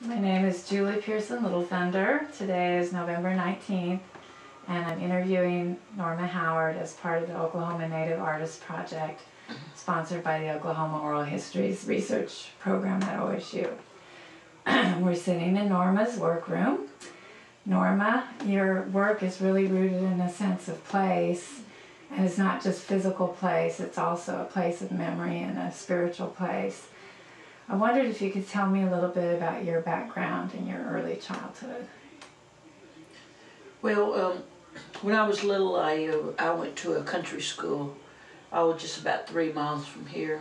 My name is Julie Pearson Little Thunder. Today is November 19th, and I'm interviewing Norma Howard as part of the Oklahoma Native Artists Project, sponsored by the Oklahoma Oral Histories Research Program at OSU. We're sitting in Norma's workroom. Norma, your work is really rooted in a sense of place, and it's not just physical place, it's also a place of memory and a spiritual place. I wondered if you could tell me a little bit about your background and your early childhood. Well, when I was little, I went to a country school. I was just about 3 miles from here.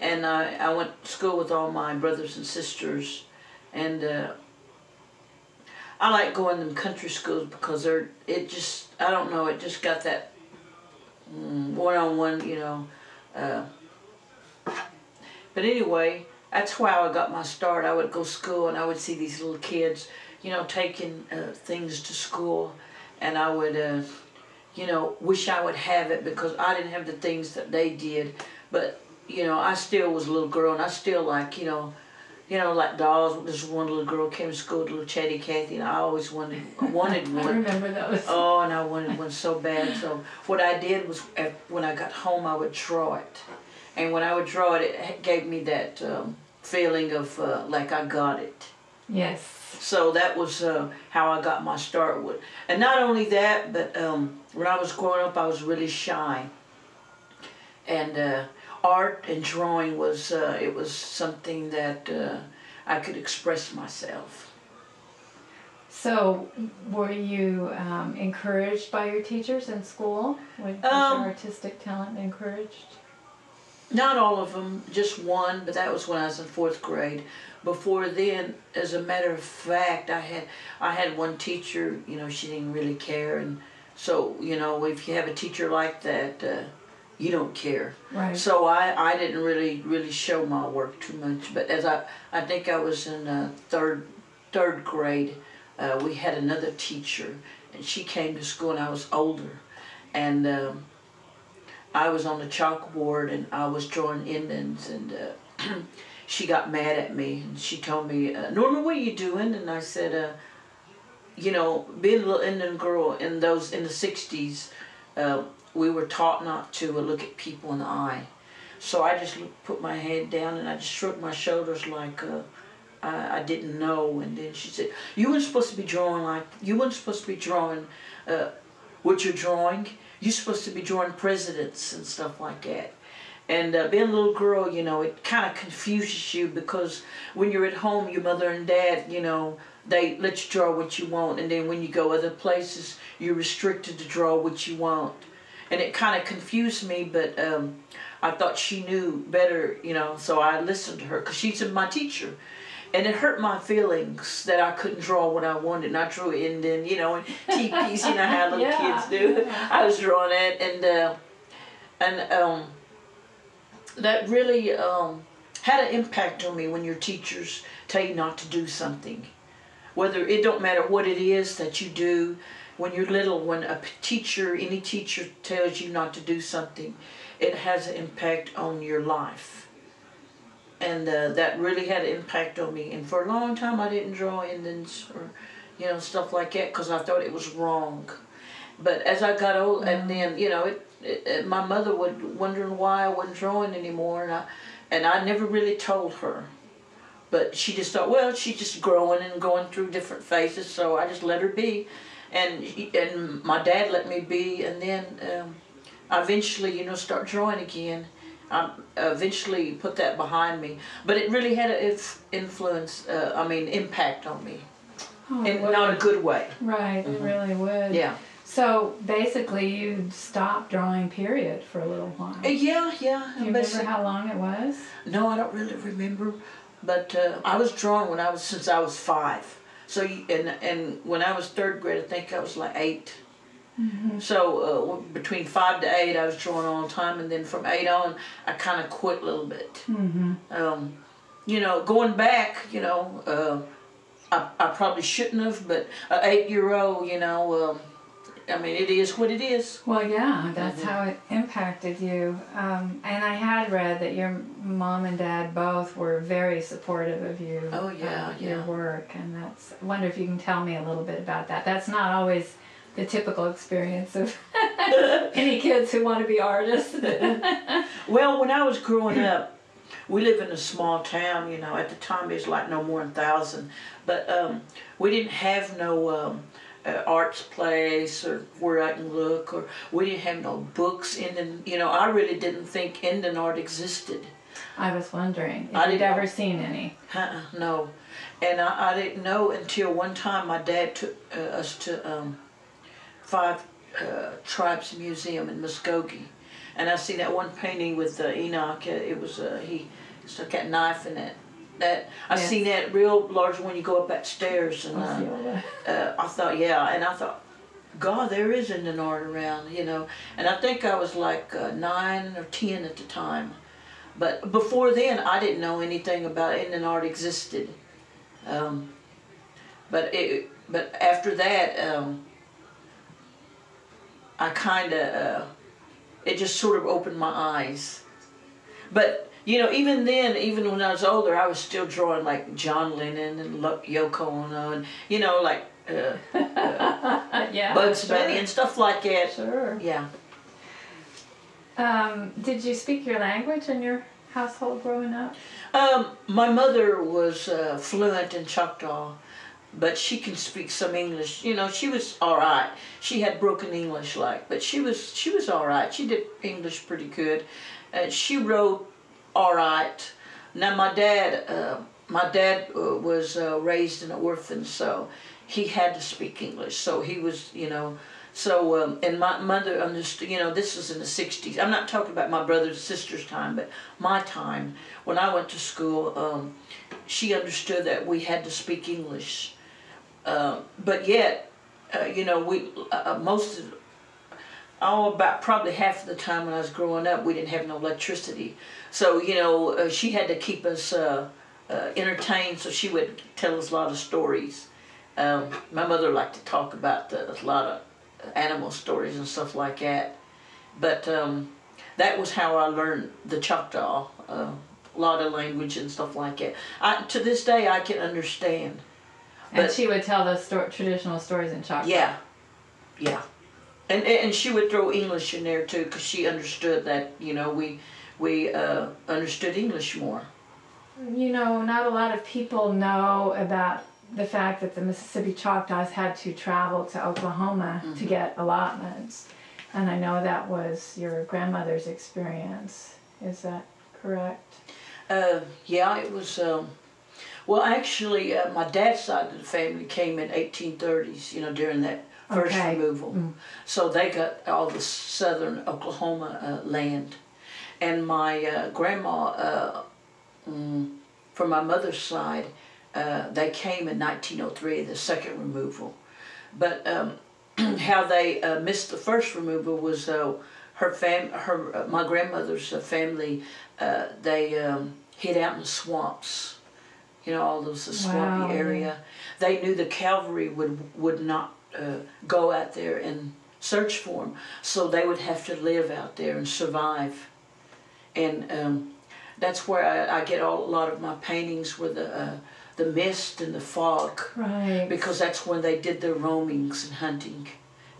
And I went to school with all my brothers and sisters. And I like going to them country schools because I don't know, it just got that one-on-one, you know, but anyway, that's why I got my start. I would go to school and I would see these little kids, you know, taking things to school. And I would, you know, wish I would have it because I didn't have the things that they did. But, you know, I still was a little girl and I still like, you know, like dolls. This one little girl came to school, little Chatty Cathy, and I always wanted one. I remember those. Oh, and I wanted one so bad. So what I did was when I got home, I would draw it. And when I would draw it, it gave me that feeling of like I got it. Yes. So that was how I got my start with. And not only that, but when I was growing up, I was really shy. And art and drawing was it was something that I could express myself. So, were you encouraged by your teachers in school? Was your artistic talent encouraged? Not all of them, just one, but that was when I was in 4th grade. Before then, as a matter of fact, I had one teacher, you know, she didn't really care, and so, you know, if you have a teacher like that, you don't care. Right. So I didn't really show my work too much, but as I think I was in third grade, we had another teacher, and she came to school, and I was older, and I was on the chalkboard and I was drawing Indians, and she got mad at me and she told me, Norma, what are you doing? And I said, you know, being a little Indian girl in the 60s, we were taught not to look at people in the eye. So I just put my head down and I just shrugged my shoulders like I didn't know. And then she said, you weren't supposed to be drawing what you're drawing. You're supposed to be drawing presidents and stuff like that. And being a little girl, you know, it kind of confuses you because when you're at home, your mother and dad, you know, they let you draw what you want. And then when you go other places, you're restricted to draw what you want. And it kind of confused me, but I thought she knew better, you know, so I listened to her because she's my teacher. And it hurt my feelings that I couldn't draw what I wanted. And I drew Indian, you know, and teepees, you know how little kids do. I was drawing that, and that really had an impact on me when your teachers tell you not to do something. Whether it don't matter what it is that you do, when you're little, when a teacher, any teacher tells you not to do something, it has an impact on your life. And that really had an impact on me. And for a long time, I didn't draw Indians or, you know, stuff like that because I thought it was wrong. But as I got old, and then, you know, my mother was wondering why I wasn't drawing anymore. And I never really told her. But she just thought, well, she's just growing and going through different phases. So I just let her be. And my dad let me be. And then I eventually, you know, start drawing again. I eventually put that behind me, but it really had an impact on me, in not a good way. Right, It really would. Yeah. So basically, you stopped drawing, period, for a little while. Yeah. Do you remember how long it was? No, I don't really remember, but I was drawing since I was 5. So and when I was 3rd grade, I think I was like 8. Mm-hmm. So between 5 to 8, I was drawing all the time, and then from 8 on, I kind of quit a little bit. Mm-hmm. You know, going back, you know, I probably shouldn't have, but an 8-year-old, you know, I mean, it is what it is. Well, yeah, that's how it impacted you. And I had read that your mom and dad both were very supportive of you. Oh, yeah, yeah. your work, and that's, I wonder if you can tell me a little bit about that. That's not always the typical experience of any kids who want to be artists. Well, when I was growing up, we lived in a small town, you know, at the time it was like no more than 1,000, but we didn't have no arts place or where I can look, or we didn't have no books in them, you know. I really didn't think Indian art existed. I was wondering if you'd ever seen any. No, and I didn't know until one time my dad took us to Five Tribes Museum in Muskogee, and I seen that one painting with Enoch. It was he stuck that knife in it. That I seen that real large one. You go up that stairs, and I thought, and I thought, God, there is Indian art around, you know. And I think I was like 9 or 10 at the time. But before then, I didn't know anything about Indian art existed. But after that, I kind of it just sort of opened my eyes. But you know, even then, even when I was older, I was still drawing like John Lennon and Yoko Ono, and you know, like Bugs Bunny and stuff like that. Sure. Yeah. Did you speak your language in your household growing up? My mother was fluent in Choctaw, but she can speak some English. You know, she was all right. She had broken English, like, but she was all right. She did English pretty good. She wrote all right. Now my dad was raised in an orphan, so he had to speak English. So he was, you know. So, and my mother understood, you know, this was in the 60s. I'm not talking about my brother's sister's time, but my time. When I went to school, she understood that we had to speak English. But yet, you know, we, about probably half of the time when I was growing up, we didn't have no electricity. So, you know, she had to keep us entertained, so she would tell us a lot of stories. My mother liked to talk about a lot of animal stories and stuff like that, but that was how I learned the Choctaw, a lot of language and stuff like that. To this day, I can understand. But, and she would tell those traditional stories in Choctaw. Yeah, yeah, and she would throw English in there too, because she understood that, you know, we understood English more. You know, not a lot of people know about the fact that the Mississippi Choctaws had to travel to Oklahoma to get allotments. And I know that was your grandmother's experience. Is that correct? Yeah, it was. Well, actually, my dad's side of the family came in 1830s, you know, during that first removal. So they got all the southern Oklahoma land. And my grandma, from my mother's side, they came in 1903, the second removal. But how they missed the first removal was my grandmother's family, they hid out in the swamps, you know, all those swampy area. They knew the cavalry would not go out there and search for them, so they would have to live out there and survive. And that's where I get a lot of my paintings with the mist and the fog, because that's when they did their roamings and hunting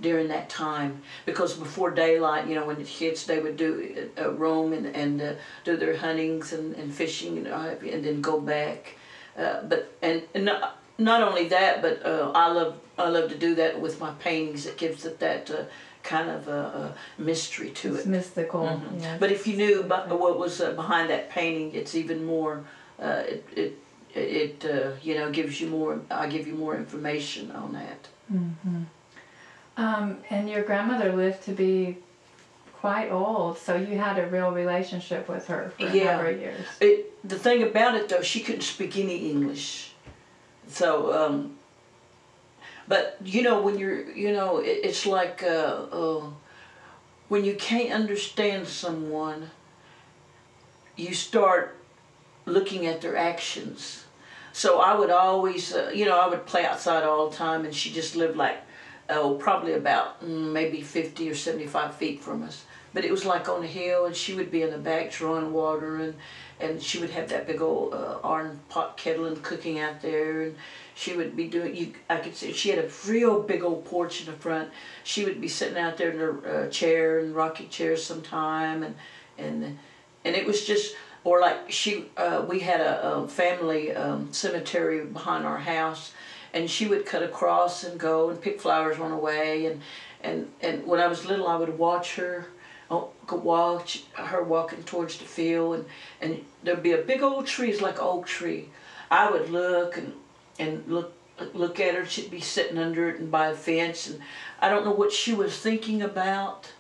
during that time. Because before daylight, you know, when it hits, they would do roam and do their huntings and fishing and then go back. But not only that, but I love to do that with my paintings. It gives it that kind of a mystery to it. It's mystical. Yeah, but if you knew what was behind that painting, it's even more. It you know, gives you more. I give you more information on that. And your grandmother lived to be quite old, so you had a real relationship with her for a number of years. The thing about it, though, she couldn't speak any English. So, but you know, when you're, you know, it's like when you can't understand someone, you start looking at their actions. So I would always, you know, I would play outside all the time, and she just lived like, probably about maybe 50 or 75 feet from us. But it was like on a hill, and she would be in the back drawing water, and she would have that big old iron pot kettle and cooking out there, and she would be doing, I could see, she had a real big old porch in the front. She would be sitting out there in her chair, and rocking chairs sometime, and it was just, or like she, we had a family cemetery behind our house, and she would cut across and go and pick flowers on the way, and when I was little, I would watch her, walking towards the field, and there'd be a big old tree, it's like an oak tree. I would look and look at her. She'd be sitting under it and by a fence, and I don't know what she was thinking about,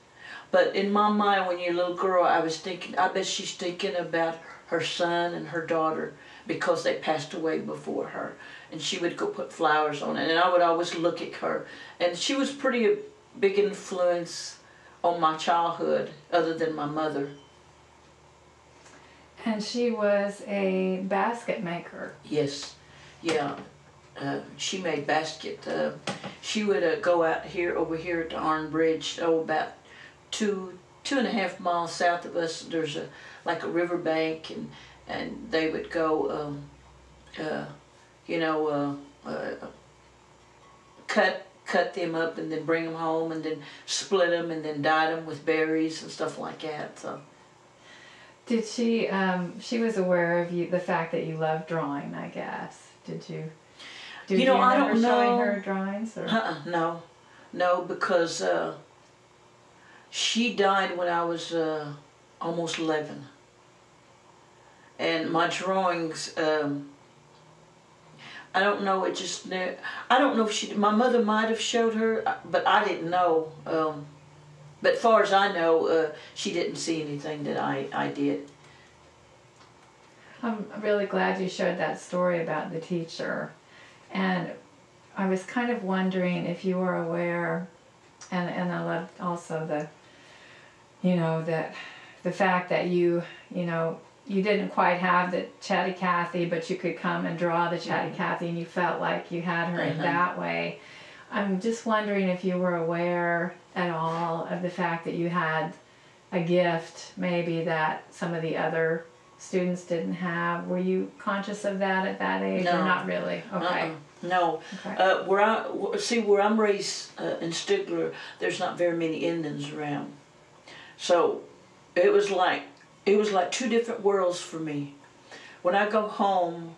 but in my mind, when you're a little girl, I was thinking, I bet she's thinking about her son and her daughter, because they passed away before her, and she would go put flowers on it, and I would always look at her, and she was pretty a big influence on my childhood, other than my mother. And she was a basket maker. Yes, yeah, she made basket. She would go out here, over here at the Iron Bridge, about two and a half miles south of us. There's a like a river bank, and they would go, you know, cut them up and then bring them home and then split them and then dye them with berries and stuff like that. So, did she was aware of you, the fact that you loved drawing, I guess. Did you? Did you know, I don't know. Showing her drawings? Or? No, no, because she died when I was almost 11, and my drawings. I don't know, it just, I don't know if she, my mother might have showed her, but I didn't know. But far as I know, she didn't see anything that I did. I'm really glad you shared that story about the teacher. And I was kind of wondering if you were aware, and I loved also the, you know, that the fact that you, you know, you didn't quite have the Chatty Cathy, but you could come and draw the Chatty Cathy, and you felt like you had her in that way. I'm just wondering if you were aware at all of the fact that you had a gift, maybe, that some of the other students didn't have. Were you conscious of that at that age? No. Or not really? Okay. No. Okay. Where I'm raised in Stigler, there's not very many Indians around. So it was like, two different worlds for me. When I go home,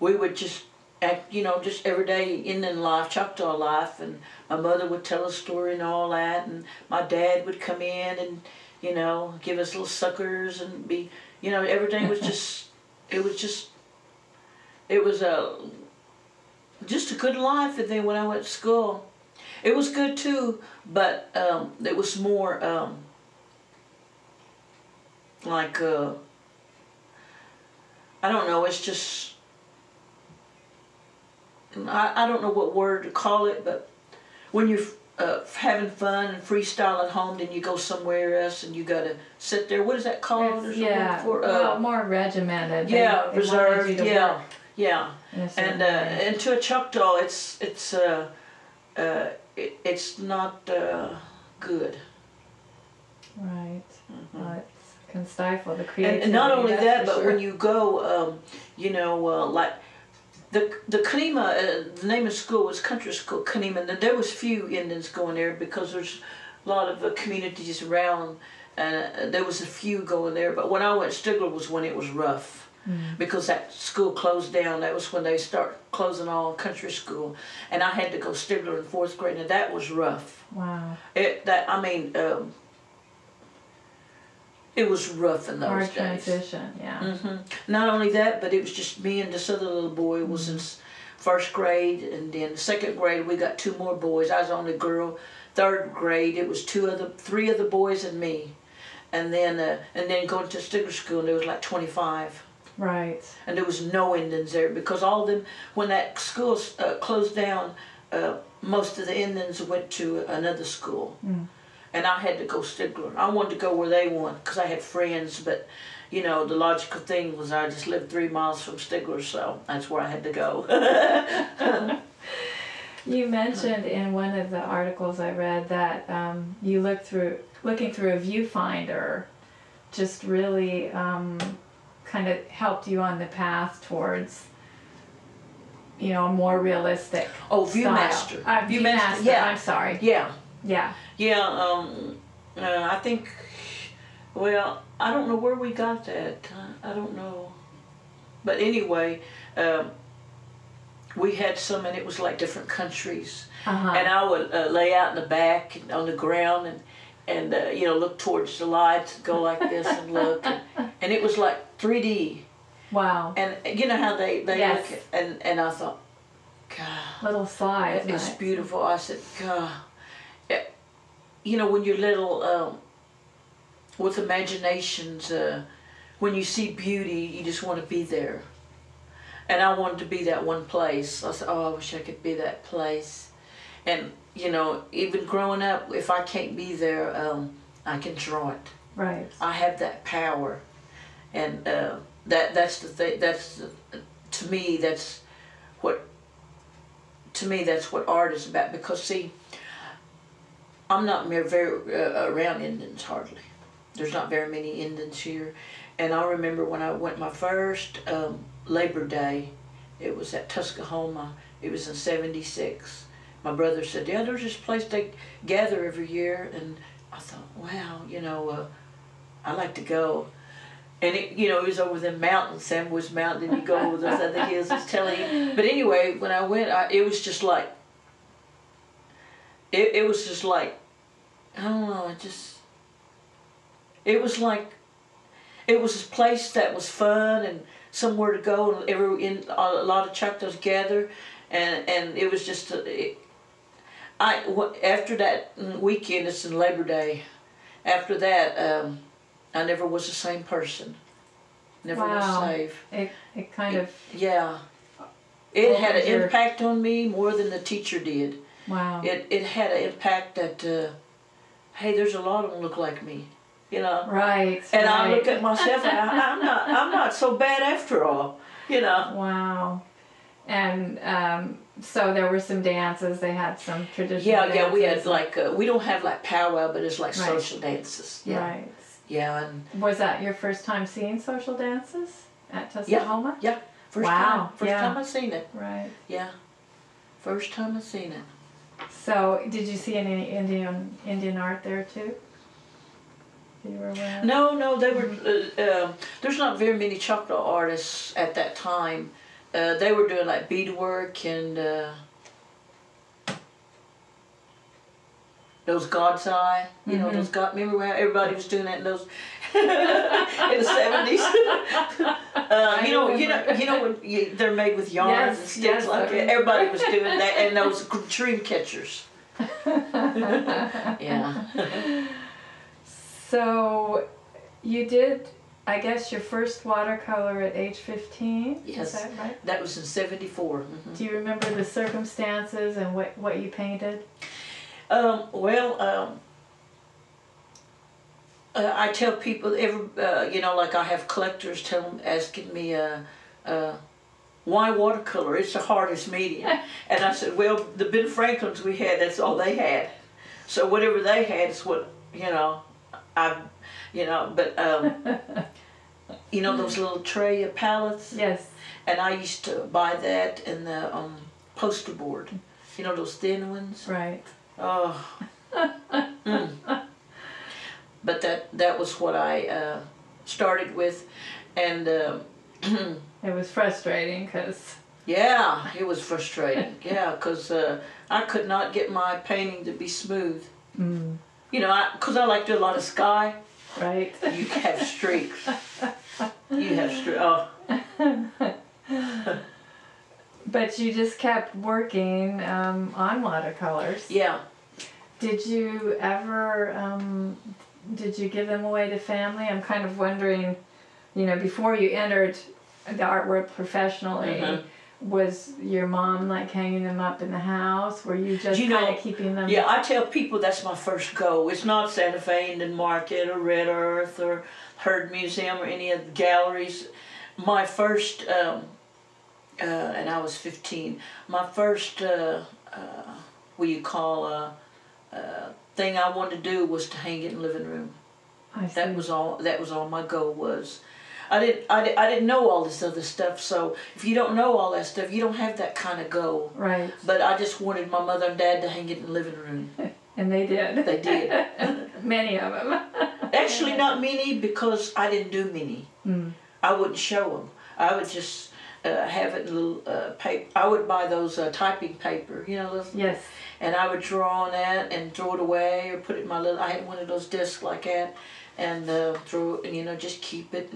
we would just act, you know, just everyday Indian life, Choctaw life, and my mother would tell a story and all that, and my dad would come in and, you know, give us little suckers and be, you know, everything was just, it was just a good life. And then when I went to school, it was good too, but it was more, like, I don't know, it's just, I don't know what word to call it, but when you're having fun and freestyling home, then you go somewhere else and you got to sit there. What is that called? Or yeah, for, well, more regimented. Yeah, they reserved, yeah, work. Yeah. And to a Choctaw, it's not good. Right. Mm-hmm. Can stifle the creativity. And not only that, but sure, when you go, you know, like the Kanima, the name of school was country school Kanima, and there was few Indians going there because there's a lot of communities around, and there was a few going there. But when I went, Stigler was when it was rough, because that school closed down. That was when they start closing all country school, and I had to go Stigler in 4th grade, and that was rough. Wow. I mean. It was rough in those days. Hard transition, yeah. Mm-hmm. Not only that, but it was just me and this other little boy was in 1st grade, and then 2nd grade we got 2 more boys. I was the only girl. 3rd grade it was 3 other boys and me, and then going to Stigler school, and there was like 25. Right. And there was no Indians there because all of them, when that school closed down, most of the Indians went to another school. Mm. And I had to go Stigler. I wanted to go where they went because I had friends, but, you know, the logical thing was I just lived 3 miles from Stigler, so that's where I had to go. You mentioned in one of the articles I read that you looking through a viewfinder just really kind of helped you on the path towards, you know, a more realistic Viewmaster. Viewmaster, yeah. I'm sorry. Yeah. Yeah. Yeah, I think, well, I don't know where we got that. I don't know. But anyway, we had some, and it was like different countries. Uh-huh. And I would lay out in the back and on the ground and you know, look towards the lights, go like this and look. And it was like 3D. Wow. And you know how they yes. look at, and I thought, God. Little slides. It's nice. Beautiful. I said, God. You know, when you're little, with imaginations, when you see beauty, you just want to be there. And I wanted to be that one place. I said, oh, I wish I could be that place. And, you know, even growing up, if I can't be there, I can draw it. Right. I have that power. And that's the thing, to me, that's what art is about. Because, see, I'm not very around Indians hardly. There's not very many Indians here. And I remember when I went my first Labor Day, it was at Tushka Homma. It was in '76. My brother said, yeah, there's this place they gather every year. And I thought, wow, you know, I like to go. And, it, you know, it was over the mountains, Sam Woods Mountain, and you go over those other hills, I was telling you. But anyway, when I went, it was just like, it was just like, I don't know, it was like, it was a place that was fun and somewhere to go, and a lot of Choctaws gather, and it was just, after that weekend, it's in Labor Day, after that, I never was the same person, never wow. was safe. It kind of... Yeah. It had an impact on me more than the teacher did. Wow. It had an impact that, hey, there's a lot of them look like me. You know, right? And right. I look at myself, and I'm not so bad after all. You know. Wow. And so there were some dances. They had some traditional. Yeah, dances. Yeah. We had like we don't have like powwow, but it's like right. social dances. Yeah. Right. Yeah. And was that your first time seeing social dances at Tushka Homma? Yeah. First wow. time. First yeah. time I seen it. Right. Yeah. First time I seen it. So, did you see any Indian art there too? No, they were. There's not very many Choctaw artists at that time. They were doing like beadwork and those God's Eye. You know, those God. Remember how everybody was doing that in those in the '70s. you know, they're made with yarns yes, and sticks yes, like that. Everybody was doing that, and those dream catchers. yeah. So, you did, I guess, your first watercolor at age 15? Yes. Is that right? That was in '74. Mm-hmm. Do you remember the circumstances and what you painted? I tell people, you know, like I have collectors asking me, why watercolor? It's the hardest medium. And I said, well, the Ben Franklins we had, that's all they had. So whatever they had is what, you know... you know those little tray of palettes? Yes. And I used to buy that in the poster board. You know those thin ones? Right. Oh. But that was what I started with, and it was frustrating because. Yeah, it was frustrating. Yeah, because I could not get my painting to be smooth. Mm. You know, because I like to do a lot of sky. Right. You have streaks. You have streaks. Oh. But you just kept working on watercolors. Yeah. Did you ever, did you give them away to family? I'm kind of wondering, you know, before you entered the art world professionally, mm-hmm. was your mom like hanging them up in the house? Were you just kind of keeping them? Yeah, I tell people that's my first goal. It's not Santa Fe Indian Market or Red Earth or Heard Museum or any of the galleries. My first, and I was 15, my first what you call a thing I wanted to do was to hang it in the living room. That was all. That was all my goal was. I didn't know all this other stuff. So if you don't know all that stuff, you don't have that kind of goal. Right. But I just wanted my mother and dad to hang it in the living room. And they did. They did. Many of them. Actually, not many, because I didn't do many. Mm. I wouldn't show them. I would just have it in little paper. I would buy those typing paper, you know. Those, yes. And I would draw on that and throw it away or put it in my little. I had one of those discs like that, and throw it, and, you know, just keep it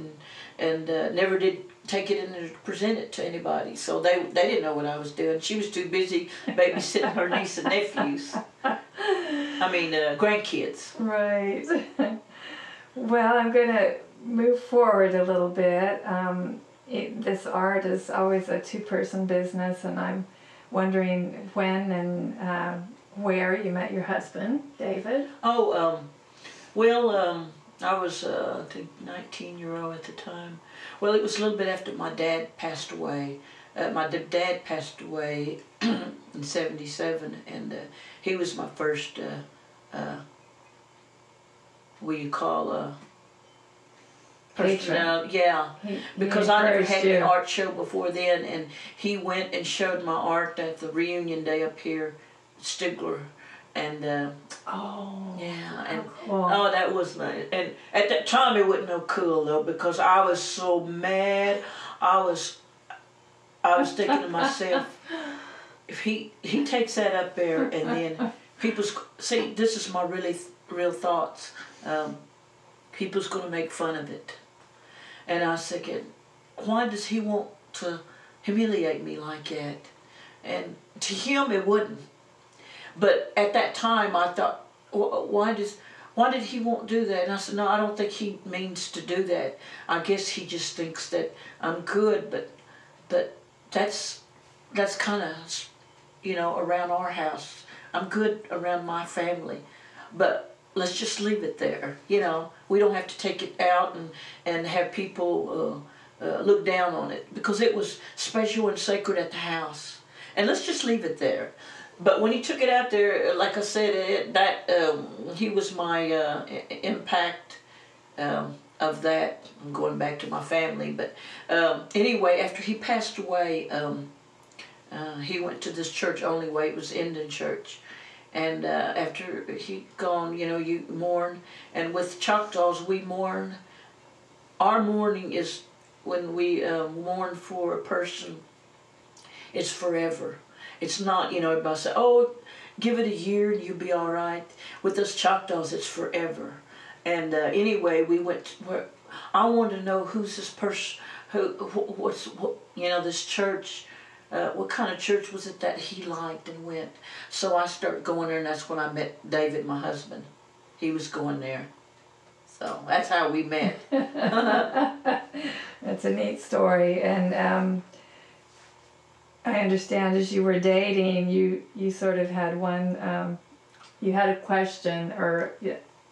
and never did take it in and present it to anybody. So they didn't know what I was doing. She was too busy babysitting her niece and nephews. I mean, grandkids. Right. Well, I'm going to move forward a little bit. This art is always a two-person business, and I'm wondering when and where you met your husband, David. Oh, well, I was, I think, 19-year-old at the time. Well, it was a little bit after my dad passed away. My dad passed away in '77, and he was my first, what do you call, patron. Yeah, because I never had an art show before then, and he went and showed my art at the reunion day up here, Stigler, and oh yeah, and cool. Oh, that was nice. And at that time it wasn't no cool though, because I was so mad. I was thinking to myself, if he takes that up there, and then people see, this is my really real thoughts. People's gonna make fun of it. And I was thinking, why does he want to humiliate me like that? And to him, it wouldn't. But at that time, I thought, why did he want to do that? And I said, no, I don't think he means to do that. I guess he just thinks that I'm good, but that's kind of, you know, around our house. I'm good around my family, but let's just leave it there. You know, we don't have to take it out and have people look down on it, because it was special and sacred at the house. And let's just leave it there. But when he took it out there, like I said, he was my impact of that. I'm going back to my family. But anyway, after he passed away, he went to this church only way. It was Indian church. And after he'd gone, you know, you mourn. And with Choctaws, we mourn. Our mourning is when we mourn for a person, it's forever. It's not, you know, everybody say, oh, give it a year and you'll be all right. With us Choctaws, it's forever. And anyway, we went to where I wanted to know who's this person, you know, this church. What kind of church was it that he liked and went? So I started going there, and that's when I met David, my husband. He was going there. So that's how we met. That's a neat story. And I understand as you were dating, you sort of had one, you had a question, or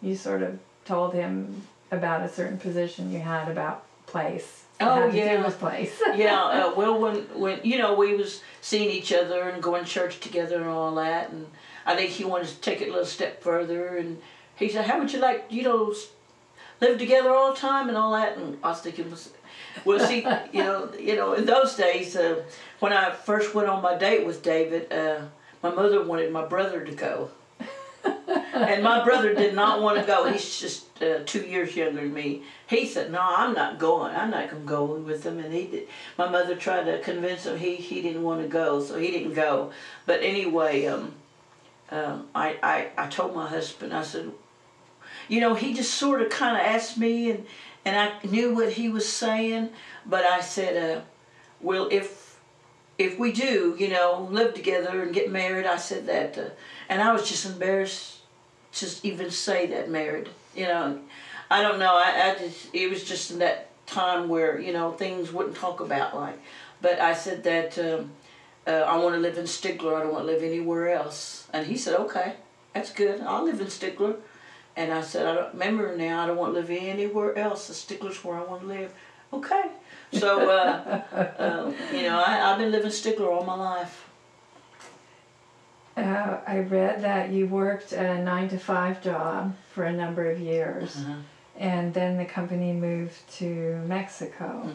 you sort of told him about a certain position you had about place. Oh yeah, place. Yeah. Well, when you know, we was seeing each other and going to church together and all that, and I think he wanted to take it a little step further, and he said, "How would you like, you know, live together all the time and all that?" And I was thinking, "Well, see, you know, in those days, when I first went on my date with David, my mother wanted my brother to go." And my brother did not want to go. He's just 2 years younger than me. He said, "No, I'm not going. I'm not going to go with them." And he did. My mother tried to convince him. He didn't want to go, so he didn't go. But anyway, I told my husband. I said, you know, he just sort of kind of asked me, and I knew what he was saying. But I said, well, if we do, you know, live together and get married, I said that, and I was just embarrassed. Just even say that married, you know, I don't know. I just, it was just in that time where, you know, things wouldn't talk about like. But I said that I want to live in Stigler. I don't want to live anywhere else. And he said, okay, that's good. I'll live in Stigler. And I said, I don't remember now. I don't want to live anywhere else. The Stigler's where I want to live. Okay. So you know, I've been living Stigler all my life. I read that you worked a 9-to-5 job for a number of years, and then the company moved to Mexico.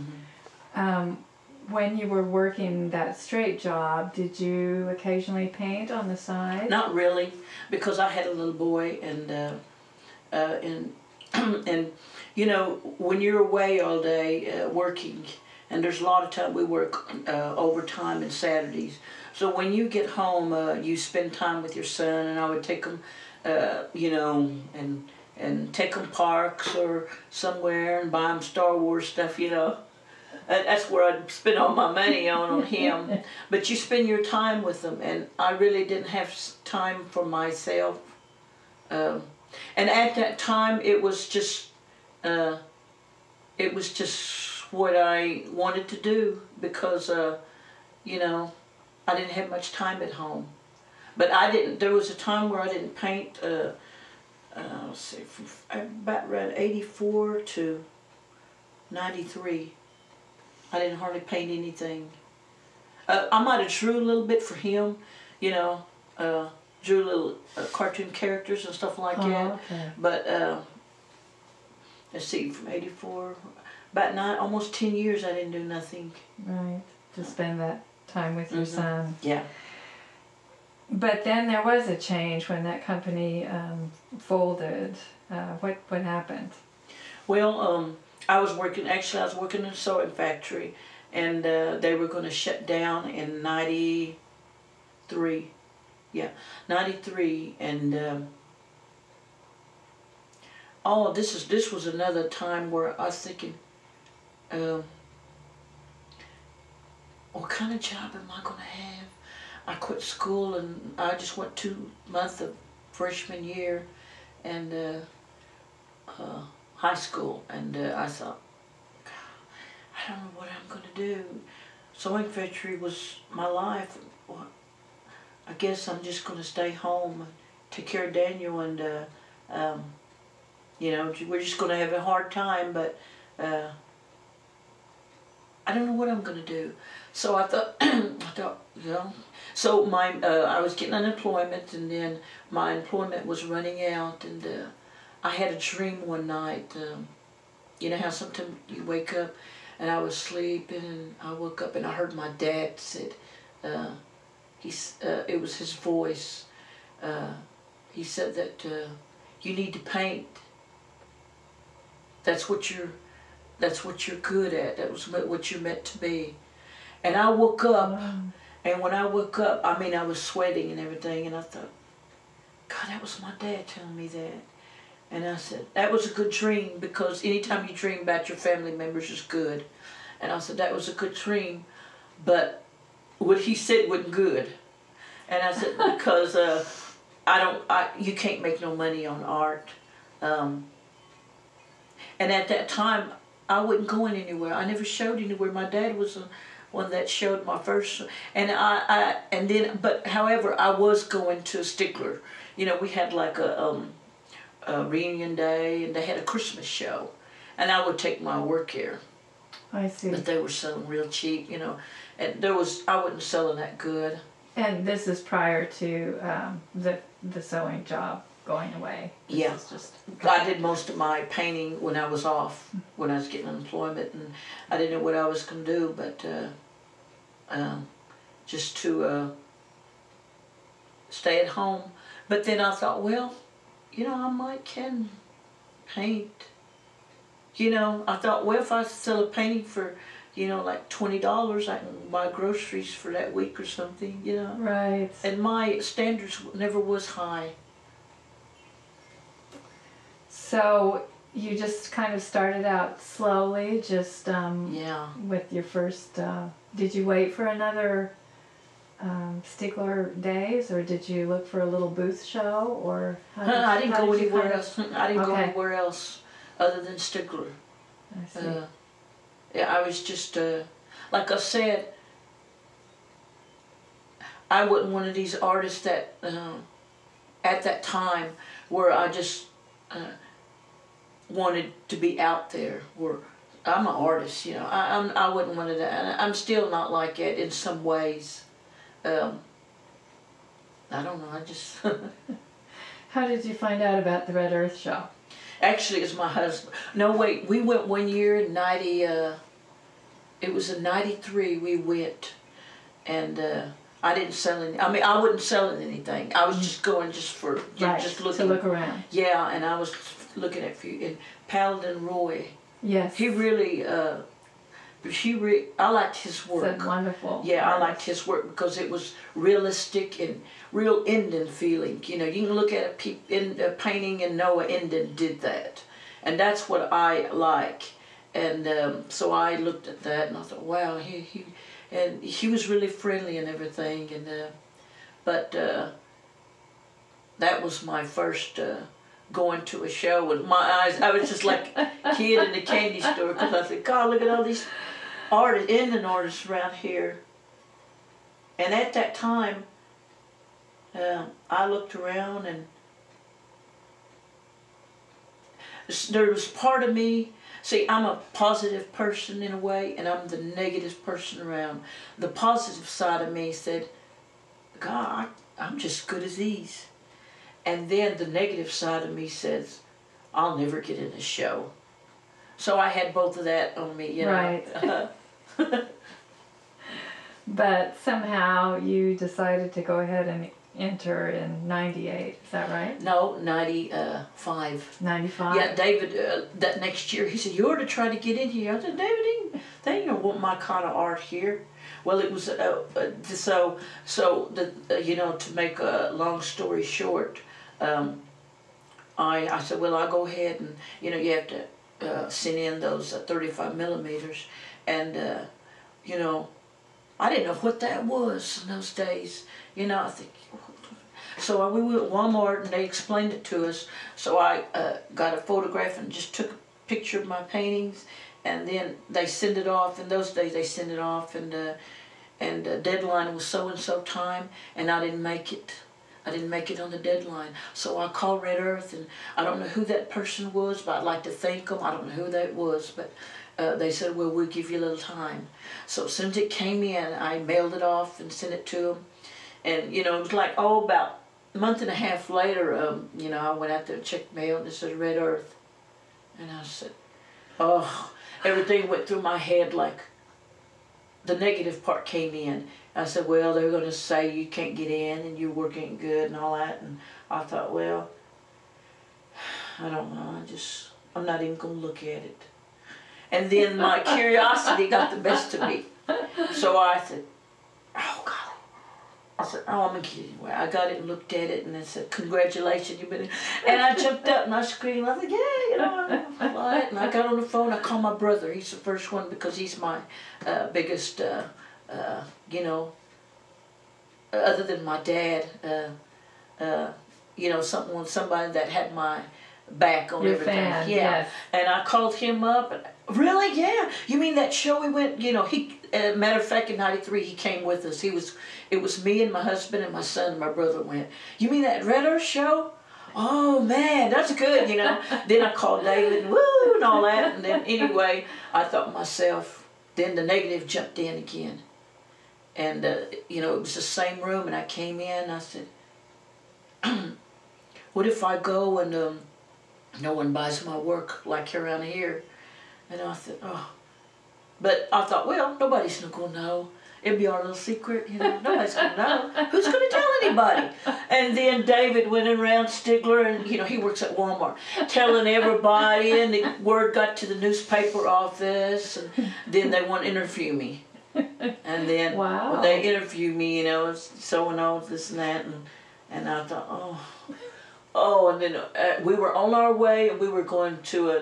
When you were working that straight job, did you occasionally paint on the side? Not really, because I had a little boy, and and you know, when you're away all day working, and there's a lot of time we work overtime and Saturdays. So when you get home, you spend time with your son, and I would take him, you know, and take him parks or somewhere and buy him Star Wars stuff, you know. That's where I'd spend all my money on him. But you spend your time with them, and I really didn't have time for myself. And at that time, it was just what I wanted to do because, you know, I didn't have much time at home. But I didn't. There was a time where I didn't paint. Let's see, from about around 84 to 93. I didn't hardly paint anything. I might have drew a little bit for him, you know, drew little cartoon characters and stuff like that. Okay. But let's see, from 84, about almost 10 years I didn't do nothing. Right, to spend that time with your son. Yeah. But then there was a change when that company folded. What happened? Well, I was working, actually I was working in a sewing factory, and they were going to shut down in 93, yeah, 93, and oh, this was another time where I was thinking, what kind of job am I going to have? I quit school and I just went 2 months of freshman year and high school, and I thought, God, I don't know what I'm going to do. Sewing factory was my life. Well, I guess I'm just going to stay home and take care of Daniel, and you know, we're just going to have a hard time, but I don't know what I'm going to do. So I thought, you know, so my I was getting unemployment, and then my employment was running out, and I had a dream one night. You know how sometimes you wake up, and I was sleeping, and I woke up and I heard my dad said, it was his voice. He said that you need to paint. That's what you're good at. That was what you're meant to be. And I woke up, and when I woke up, I mean I was sweating and everything, and I thought, God, that was my dad telling me that. And I said, that was a good dream, because anytime you dream about your family members is good. And I said, that was a good dream, but what he said wasn't good. And I said, because you can't make no money on art. And at that time, I wasn't going anywhere. I never showed anywhere. My dad was the one that showed my first, and however, I was going to Stigler. You know, we had like a reunion day, and they had a Christmas show, and I would take my work here. I see. But they were selling real cheap, you know, and I wasn't selling that good. And this is prior to the sewing job going away. This is just... I did most of my painting when I was off, when I was getting unemployment, and I didn't know what I was going to do, but just to stay at home. But then I thought, well, you know, I can paint. You know, I thought, well, if I sell a painting for, you know, like $20, I can buy groceries for that week or something, you know. Right. And my standards never was high. So you just kind of started out slowly, just with your first, did you wait for another Stigler days, or did you look for a little booth show, or? I didn't go anywhere else. I didn't go anywhere else other than Stigler. I see. Yeah, I was just like I said, I wasn't one of these artists that at that time where I just wanted to be out there. Where I'm an artist, you know. I wasn't one of that. I'm still not like it in some ways. I don't know, I just... How did you find out about the Red Earth Show? Actually, it's my husband. No, wait, we went one year in it was in 93 we went, and I didn't sell any, I mean, I wasn't selling anything. I was just going just for, just looking. To look around. Yeah, and I was looking at few, and Paladin Roy. Yes. He really, I liked his work. That's wonderful. Yeah, I liked his work because it was realistic and real Indian feeling. You know, you can look at a painting and know an Indian did that. And that's what I like. And so I looked at that and I thought, wow, he was really friendly and everything. And that was my first going to a show with my eyes. I was just like a kid in the candy store because I said, God, look at all these artists, Indian artists around here. And at that time, I looked around and there was part of me, see, I'm a positive person in a way, and I'm the negative person around. The positive side of me said, God, I'm just as good as these. And then the negative side of me says, I'll never get in a show. So I had both of that on me, you know. Right. But somehow you decided to go ahead and enter in 98, is that right? No, 95. 95? Yeah, David, that next year, he said, you ought to try to get in here. I said, David, they don't want my kind of art here. Well, it was, you know, to make a long story short, I said, well, I'll go ahead and, you know, you have to send in those 35 millimeters. And, you know, I didn't know what that was in those days. You know, I think, so we went to Walmart and they explained it to us. So I got a photograph and just took a picture of my paintings. And then they send it off. In those days, they send it off. And the deadline was so-and-so time. And I didn't make it. I didn't make it on the deadline. So I called Red Earth. And I don't know who that person was, but I'd like to thank them. I don't know who that was. But they said, well, we'll give you a little time. So as soon as it came in, I mailed it off and sent it to them. And, you know, it was like, oh, about a month and a half later, you know, I went out there and checked mail, and it said Red Earth. And I said, oh, everything went through my head like the negative part came in. I said, well, they're going to say you can't get in and your work ain't good and all that. And I thought, well, I don't know. I'm not even going to look at it. And then my curiosity got the best of me. So I said, oh, God. I said, oh, I'm going to get it anyway. I got it and looked at it, and I said, congratulations, you've been in. And I jumped up and I screamed. I said, yeah, you know, I'm flying. And I got on the phone. I called my brother. He's the first one because he's my biggest, you know, other than my dad, you know, somebody that had my back on everything. Fan, yeah. Yes. And I called him up. And, really? Yeah. You mean that show we went, you know, he... matter of fact, in 93, he came with us. It was me and my husband and my son and my brother went. You mean that Red Earth show? Oh, man, that's good, you know. Then I called David and woo and all that. And then anyway, I thought myself, then the negative jumped in again. And, you know, it was the same room. And I came in and I said, what if I go and no one buys my work like around here? And I said, oh. But I thought, well, nobody's not going to know. It'll be our little secret, you know. Nobody's going to know. Who's going to tell anybody? And then David went around Stigler, and, you know, he works at Walmart, telling everybody, and the word got to the newspaper office, and then they want to interview me. And then wow. They interview me, you know, so-and-all, this and that, and I thought, oh. Oh, and then we were on our way, and we were going to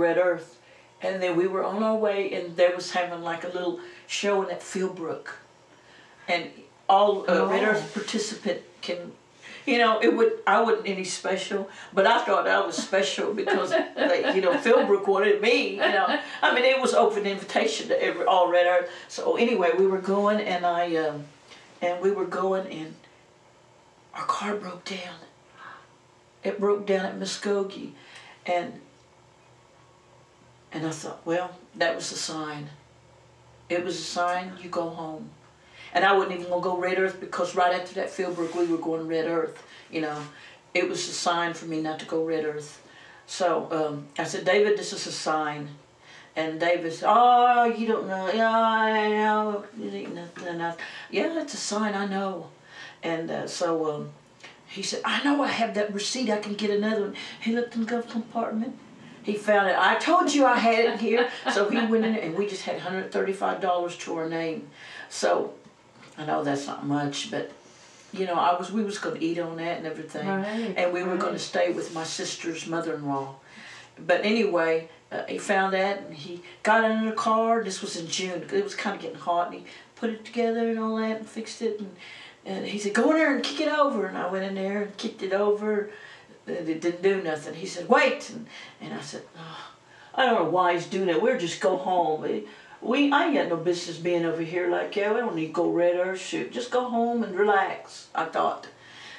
Red Earth, and then we were on our way, and they was having like a little showing at Philbrook, and all Red Earth participant can, you know, it would I wasn't any special, but I thought I was special because they, you know, Philbrook wanted me, you know, I mean it was open invitation to all Red Earth. So anyway, we were going, and our car broke down. It broke down at Muskogee, and I thought, well, that was a sign. It was a sign, you go home. And I wouldn't even want to go Red Earth because right after that Philbrook, we were going Red Earth, you know. It was a sign for me not to go Red Earth. So I said, David, this is a sign. And David said, oh, you don't know. Yeah, yeah, it's a sign, I know. And he said, I know I have that receipt. I can get another one. He looked in the glove compartment. He found it. I told you I had it here. So he went in there, and we just had $135 to our name. So I know that's not much, but you know, we was going to eat on that and everything, right, and we were going to stay with my sister's mother-in-law. But anyway, he found that, and he got in the car. This was in June. It was kind of getting hot, and he put it together and all that and fixed it. And he said, go in there and kick it over. And I went in there and kicked it over. It didn't do nothing. He said, wait. And I said, oh, I don't know why he's doing that. We'll just go home. I ain't got no business being over here like that. We don't need to go Red Earth. Shoot. Just go home and relax, I thought.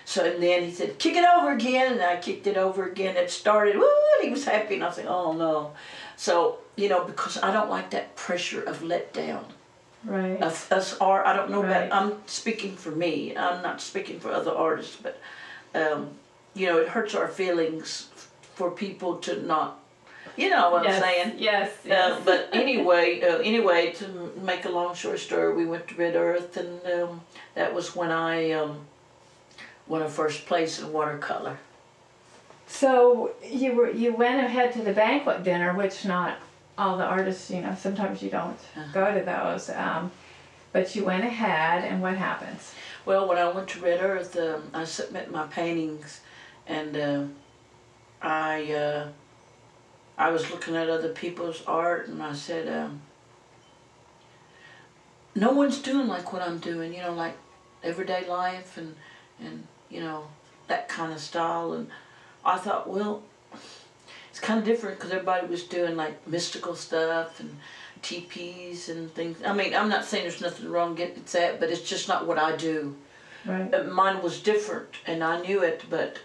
So, and then he said, kick it over again. And I kicked it over again. It started, woo, and he was happy. And I said, oh, no. So, you know, because I don't like that pressure of letdown. Right. Of us are, I don't know about, I'm speaking for me. I'm not speaking for other artists, but, you know, it hurts our feelings for people to not, you know what I'm saying? Yes, yes. But anyway, anyway, to make a long short story, we went to Red Earth, and that was when I won a first place in watercolor. So you went ahead to the banquet dinner, which not all the artists, you know, sometimes you don't go to those, but you went ahead, and what happens? Well, when I went to Red Earth, I submit my paintings, and I was looking at other people's art, and I said, no one's doing like what I'm doing, you know, like everyday life and you know, that kind of style. And I thought, well, it's kind of different because everybody was doing like mystical stuff and teepees and things. I mean, I'm not saying there's nothing wrong with that, but it's just not what I do. Right. Mine was different, and I knew it, but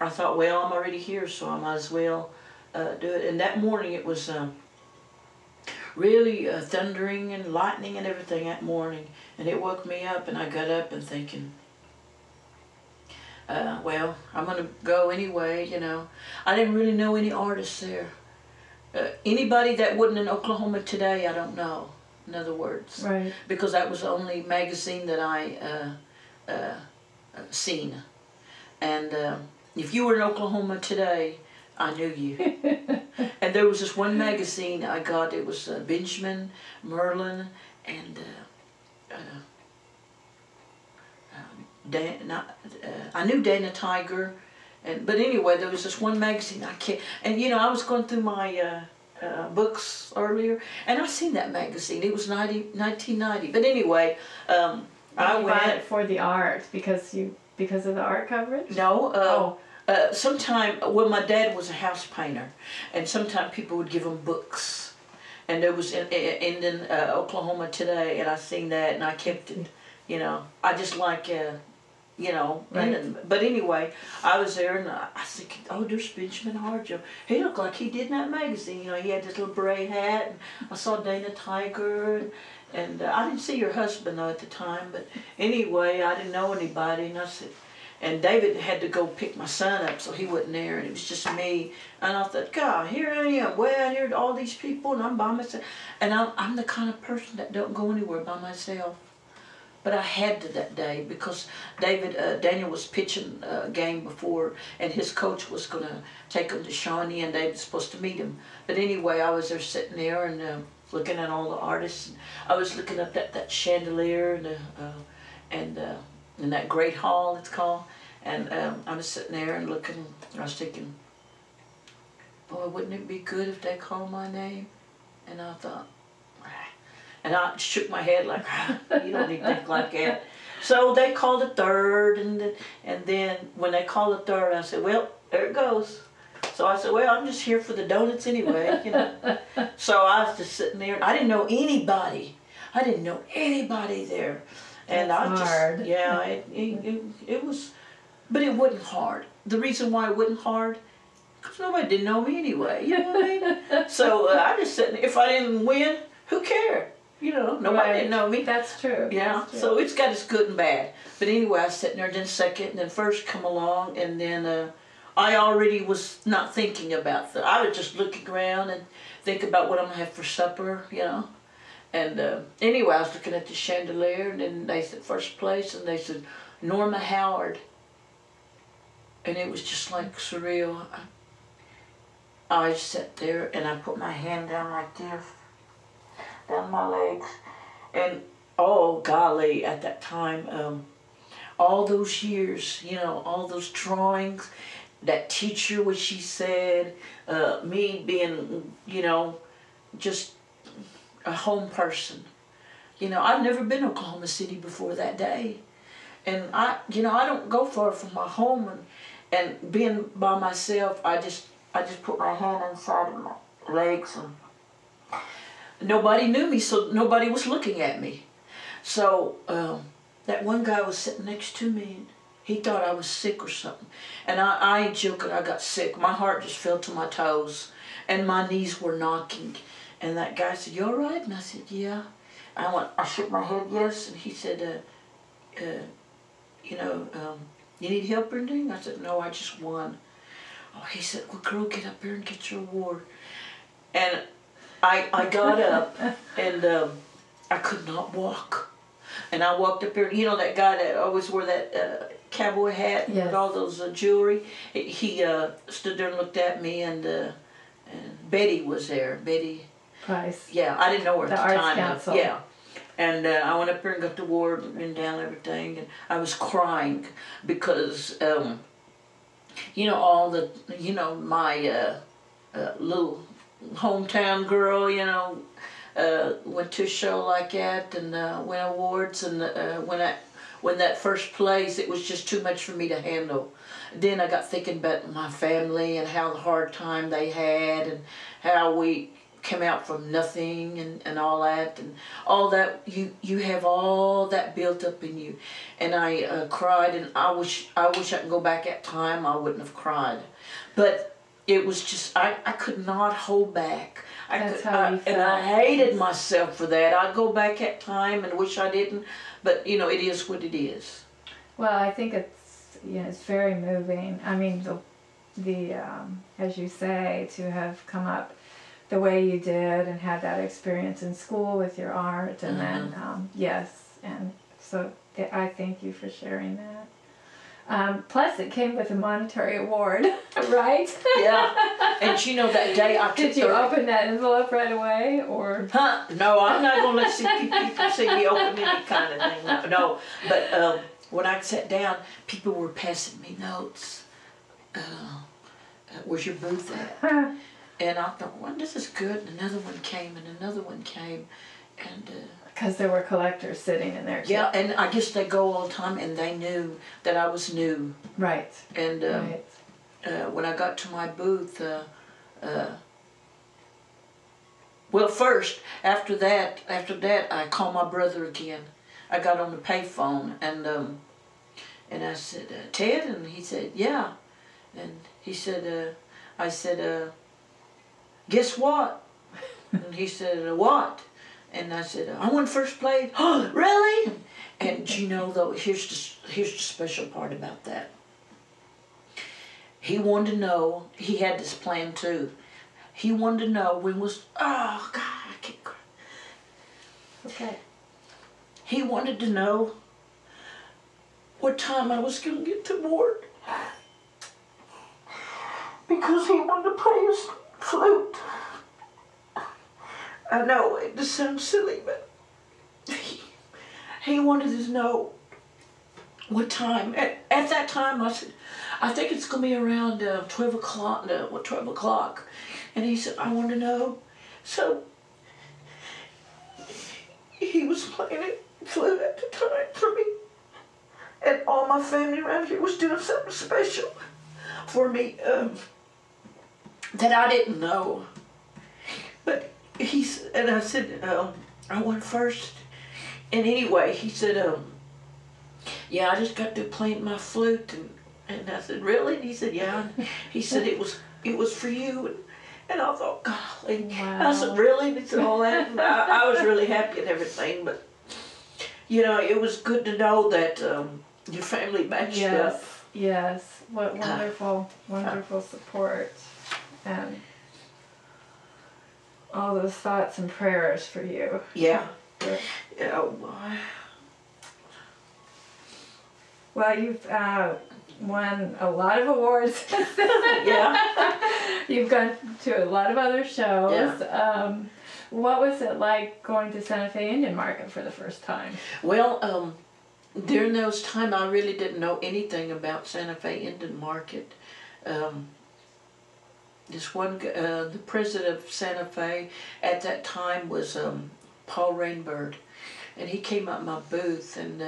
I thought, well, I'm already here, so I might as well do it. And that morning it was really thundering and lightning and everything that morning, and it woke me up, and I got up and thinking, well, I'm going to go anyway, you know. I didn't really know any artists there. Anybody that wasn't in Oklahoma Today, I don't know, in other words. Right. Because that was the only magazine that I seen. And if you were in Oklahoma Today, I knew you. And there was this one magazine I got. It was Benjamin, Merlin, and I knew Dana Tiger, but anyway, there was this one magazine I can't. And you know, I was going through my books earlier, and I seen that magazine. It was 1990. But anyway, I bought it for the art because of the art coverage. No. Sometime, well, my dad was a house painter, and sometimes people would give him books, and there was in Oklahoma Today, and I seen that, and I kept it. You know, I just like. You know, right. But anyway, I was there, and I was thinking, oh, there's Benjamin Harjo. He looked like he did in that magazine. You know, he had this little beret hat, and I saw Dana Tiger, and I didn't see your husband, though, at the time, but anyway, I didn't know anybody, and I said, and David had to go pick my son up, so he wasn't there, and it was just me, and I thought, God, here I am, way out here to all these people, and I'm by myself, and I'm the kind of person that don't go anywhere by myself. But I had to that day because Daniel was pitching a game before, and his coach was going to take him to Shawnee, and they were supposed to meet him. But anyway, I was there sitting there and looking at all the artists. I was looking up at that chandelier and that great hall, it's called. And I was sitting there and looking. And I was thinking, boy, wouldn't it be good if they called my name? And I thought. And I shook my head like, you don't need to think like that. So they called a third, and then when they called a third, I said, well, there it goes. So I said, well, I'm just here for the donuts anyway, you know. So I was just sitting there, and I didn't know anybody. I didn't know anybody there. And it's hard. Yeah, it was, but it wasn't hard. The reason why it wasn't hard, because nobody didn't know me anyway, you know what I mean? So I just sat there. If I didn't win, who cared? You know, nobody. Right. No, me, that's true. Yeah, that's true. So it's got its good and bad. But anyway, I was sitting there, then second, and then first come along, and then I already was not thinking about that. I was just looking around and think about what I'm gonna have for supper, you know. And anyway, I was looking at the chandelier, and then they said first place, and they said Norma Howard, and it was just like surreal. I sat there and I put my hand down like this, down my legs, and oh golly, at that time, all those years, you know, all those drawings, that teacher, what she said, me being, you know, just a home person. You know, I've never been to Oklahoma City before that day. And I, you know, I don't go far from my home, and being by myself, I just put my hand inside of my legs, and nobody knew me, so nobody was looking at me. So that one guy was sitting next to me, and he thought I was sick or something. And I ain't joking, I got sick. My heart just fell to my toes, and my knees were knocking. And that guy said, "You all right?" And I said, "Yeah." I shook my head, yes, and he said, "You need help or anything?" I said, "No, I just won." Oh, he said, "Well, girl, get up here and get your award." And I got up, and I could not walk. And I walked up here, you know, that guy that always wore that cowboy hat and yes, all those jewelry. He stood there and looked at me, and Betty was there. Betty Price. Yeah, I didn't know her at the time. Council. Yeah. And I went up here and got the award and down everything, and I was crying because, you know, all the, you know, my little hometown girl, you know, went to a show like that and win awards, and when that first place, it was just too much for me to handle. Then I got thinking about my family and how the hard time they had and how we came out from nothing, and all that, and all that, you have all that built up in you. And I cried, and I wish I could go back at time. I wouldn't have cried, but it was just I could not hold back. And I hated myself for that. I go back at time and wish I didn't, but you know, it is what it is. Well, I think it's, you know, it's very moving. I mean, the as you say, to have come up the way you did and had that experience in school with your art, and mm-hmm, then yes, and so I thank you for sharing that. Plus it came with a monetary award, right? Yeah. And you know, that day I did you open that envelope right away, or huh? No, I'm not gonna let people see me open any kind of thing. No, but when I sat down, people were passing me notes. Where's your booth at? And I thought, well, this is good. And another one came, and another one came, and because there were collectors sitting in there. Yeah, and I guess they go all the time, and they knew that I was new. Right. And right. When I got to my booth, well, first after that, I called my brother again. I got on the payphone, and I said, "Ted," and he said, "Yeah," and he said, "I said." "Guess what?" And he said, "What?" And I said, "I won first place." "Oh, really?" And you know, though, here's the special part about that. He wanted to know, he had this plan too. He wanted to know when was, oh God, I can't cry. Okay. He wanted to know what time I was going to get to board. Because he wanted to play his flute. I know it just sounds silly, but he wanted to know what time. At that time, I said, "I think it's gonna be around 12 o'clock." No, 12 o'clock, and he said, "I want to know." So he was playing a flute at the time for me, and all my family around here was doing something special for me. That I didn't know, but I said, "I went first." And anyway, he said, "Yeah, I just got to playing my flute," and I said, "Really?" And he said, "Yeah." He said, "It was for you," And I thought, golly, wow. I said, really? They said all that? And I was really happy and everything, but, you know, it was good to know that your family matched up. Yes, what wonderful, wonderful support. And all those thoughts and prayers for you. Yeah. Oh, boy. Well, you've won a lot of awards. Yeah. You've gone to a lot of other shows. Yeah. What was it like going to Santa Fe Indian Market for the first time? Well, during those time, I really didn't know anything about Santa Fe Indian Market. This one, the president of Santa Fe at that time was Paul Rainbird, and he came up my booth, and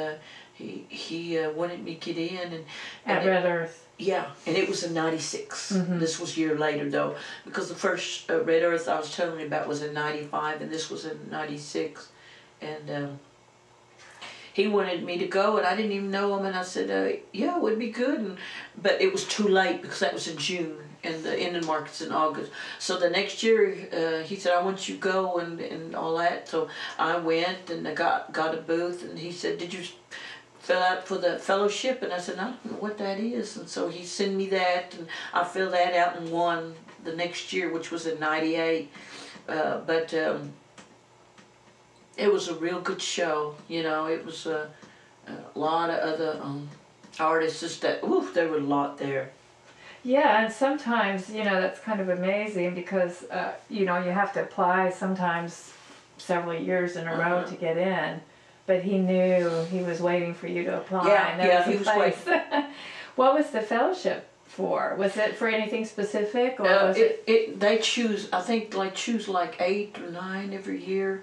he wanted me to get in. And at Red Earth. Yeah, and it was in '96. Mm-hmm. This was a year later, though, because the first Red Earth I was telling you about was in '95, and this was in '96. And he wanted me to go, and I didn't even know him, and I said, yeah, it would be good. But it was too late, because that was in June, and the Indian market's in August. So the next year, he said, I want you to go, and all that. So I went, and I got a booth, and he said, did you fill out for the fellowship? And I said, I don't know what that is. And so he sent me that, and I filled that out and won the next year, which was in '98. It was a real good show, you know. It was a lot of other artists that, oof, there were a lot there. Yeah, and sometimes, you know, that's kind of amazing because, you know, you have to apply sometimes several years in a row to get in. But he knew he was waiting for you to apply. Yeah, yeah, he was waiting. What was the fellowship for? Was it for anything specific? Or was it they choose, I think they choose like 8 or 9 every year.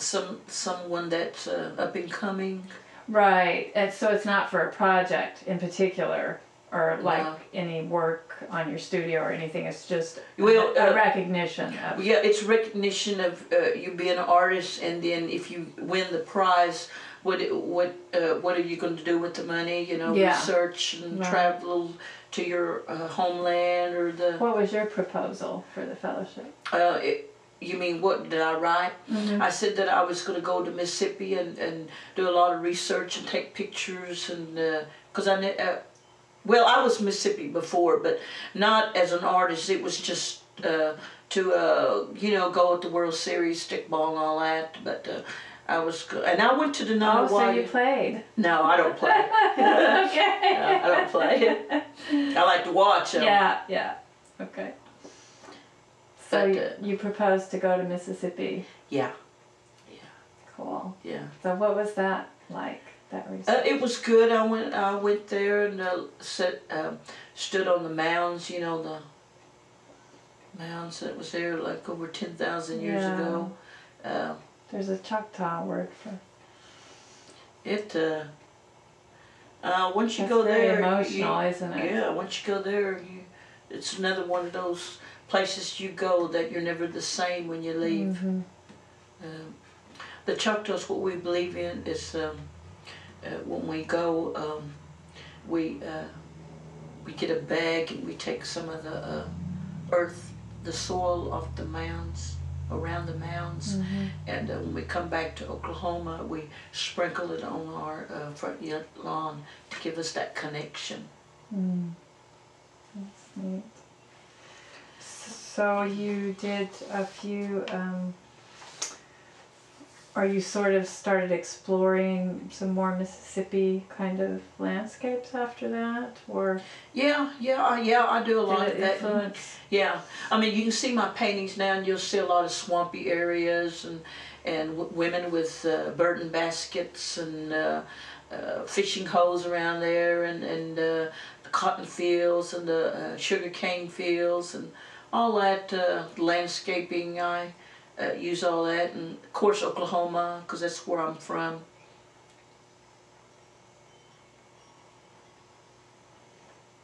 Someone that's up and coming. Right, and so it's not for a project in particular, or like any work on your studio or anything. It's just a recognition of. Yeah, it's recognition of you being an artist, and then if you win the prize, what are you going to do with the money? You know, research and travel to your homeland or the. What was your proposal for the fellowship? You mean, what did I write? Mm-hmm. I said that I was going to go to Mississippi and do a lot of research and take pictures. And because I was Mississippi before, but not as an artist. It was just to, you know, go at the World Series, stickball and all that. But I went to the Nottawa. Oh, so you played? No, I don't play. Okay. No, I don't play. I like to watch. Yeah, yeah. Okay. So you proposed to go to Mississippi? Yeah. Yeah. Cool. Yeah. So what was that like, that research? It was good. I went there and stood on the mounds, you know, the mounds that was there like over 10,000 years ago. There's a Choctaw word for it. Once you go there... It's very emotional, isn't it? Yeah, once you go there, it's another one of those places you go that you're never the same when you leave. Mm-hmm. The Choctaws, what we believe in is when we go, we get a bag and we take some of the earth, the soil off the mounds, around the mounds, mm-hmm. and when we come back to Oklahoma, we sprinkle it on our front lawn to give us that connection. Mm. That's neat. So you did a few, or you sort of started exploring some more Mississippi kind of landscapes after that, or? Yeah, I do a lot of that. Influence? Yeah, I mean, you can see my paintings now, and you'll see a lot of swampy areas, and women with burden baskets, and fishing holes around there, and the cotton fields, and the sugar cane fields, and all that landscaping. I use all that, and of course Oklahoma, because that's where I'm from.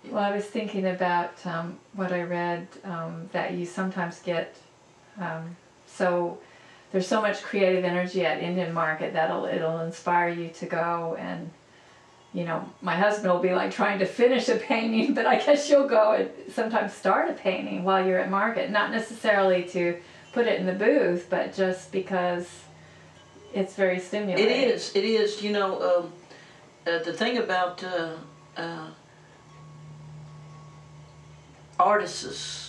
Well, I was thinking about what I read, that you sometimes get, so there's so much creative energy at Indian Market that it'll inspire you to go and you know, my husband will be like trying to finish a painting, but I guess you'll go and sometimes start a painting while you're at market, not necessarily to put it in the booth, but just because it's very stimulating. It is, you know, the thing about artists,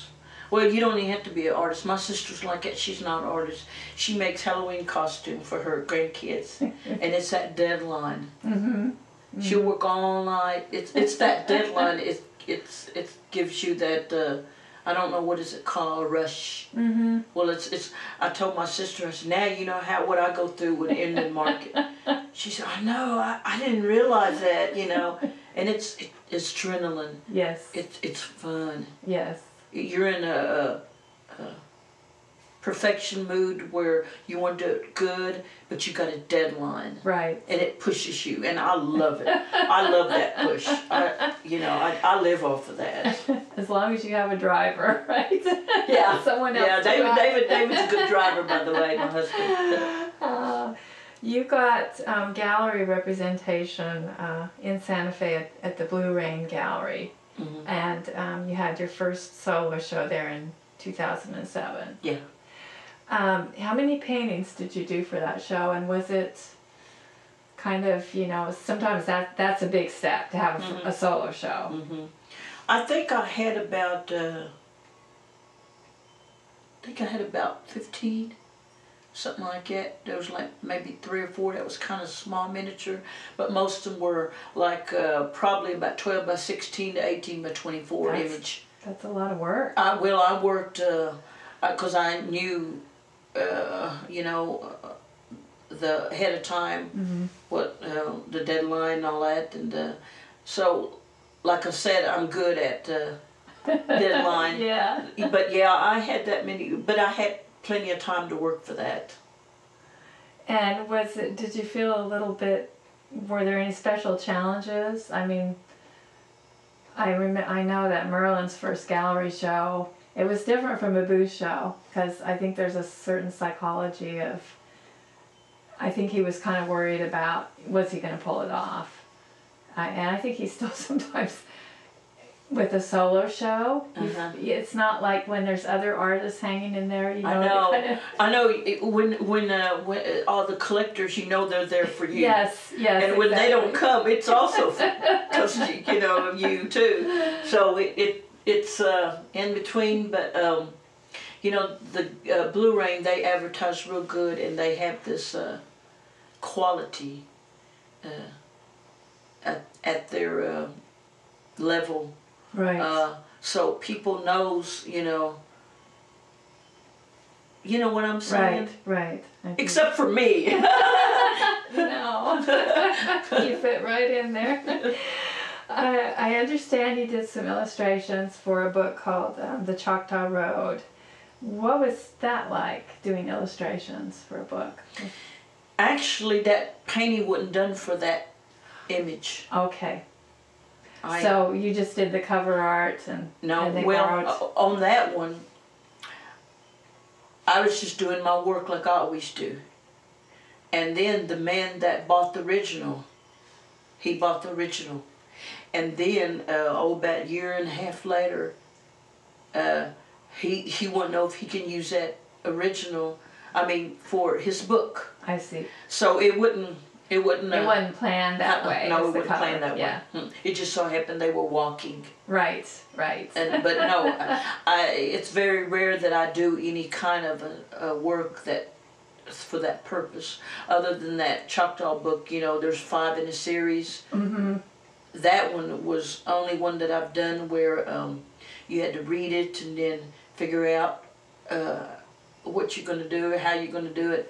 well, you don't even have to be an artist. My sister's like that. She's not an artist. She makes Halloween costume for her grandkids, and it's that deadline. Mm-hmm. Mm-hmm. She'll work all night. It's that deadline. It gives you that I don't know what is it called, rush. Mm-hmm. Well, it's. I told my sister, I said, now you know what I go through with Indian market. She said, I know. I didn't realize that, you know. And it's adrenaline. Yes. It's fun. Yes. You're in a perfection mood where you want to do it good, but you got a deadline. Right. And it pushes you, and I love it. I love that push. I live off of that. As long as you have a driver, right? Yeah. Someone else. Yeah, David's a good driver, by the way, my husband. You got gallery representation in Santa Fe at the Blue Rain Gallery. Mm-hmm. And you had your first solo show there in 2007. Yeah. How many paintings did you do for that show? And was it kind of, you know, sometimes that's a big step to have mm-hmm. a solo show. Mm-hmm. I think I had about 15, something like that. There was like maybe 3 or 4 that was kind of small miniature, but most of them were like probably about 12 by 16 to 18 by 24 image. That's a lot of work. I worked because I knew, the ahead of time, mm-hmm. what the deadline and all that, and so like I said, I'm good at deadline. Yeah. But yeah, I had that many, but I had plenty of time to work for that. And did you feel a little bit, were there any special challenges? I mean, I know that Merlin's first gallery show, it was different from a booth show, because I think there's a certain psychology of, I think he was kind of worried about, was he going to pull it off? And I think he still sometimes, with a solo show, uh-huh. It's not like when there's other artists hanging in there. You know, I know. When all the collectors, you know, they're there for you. Yes, yes. And when exactly. they don't come, it's also because you know you too. So it's in between, but you know, the Blue Rain, they advertise real good, and they have this quality at their level. Right. So people knows, you know what I'm saying? Right, right. Except for me. No. You fit right in there. I understand you did some illustrations for a book called The Choctaw Road. What was that like, doing illustrations for a book? Actually, that painting wasn't done for that image. Okay. So you just did the cover art and on that one, I was just doing my work like I always do. And then the man that bought the original, he bought the original. And then about a year and a half later, he wanted to know if he can use that original, for his book. I see. So it wouldn't. It wasn't planned that way. No, it wasn't planned that way. It just so happened they were walking. Right, right. But no, it's very rare that I do any kind of a work that's for that purpose. Other than that Choctaw book, there's 5 in a series. Mm-hmm. That one was only one that I've done where you had to read it and then figure out what you're going to do, how you're going to do it.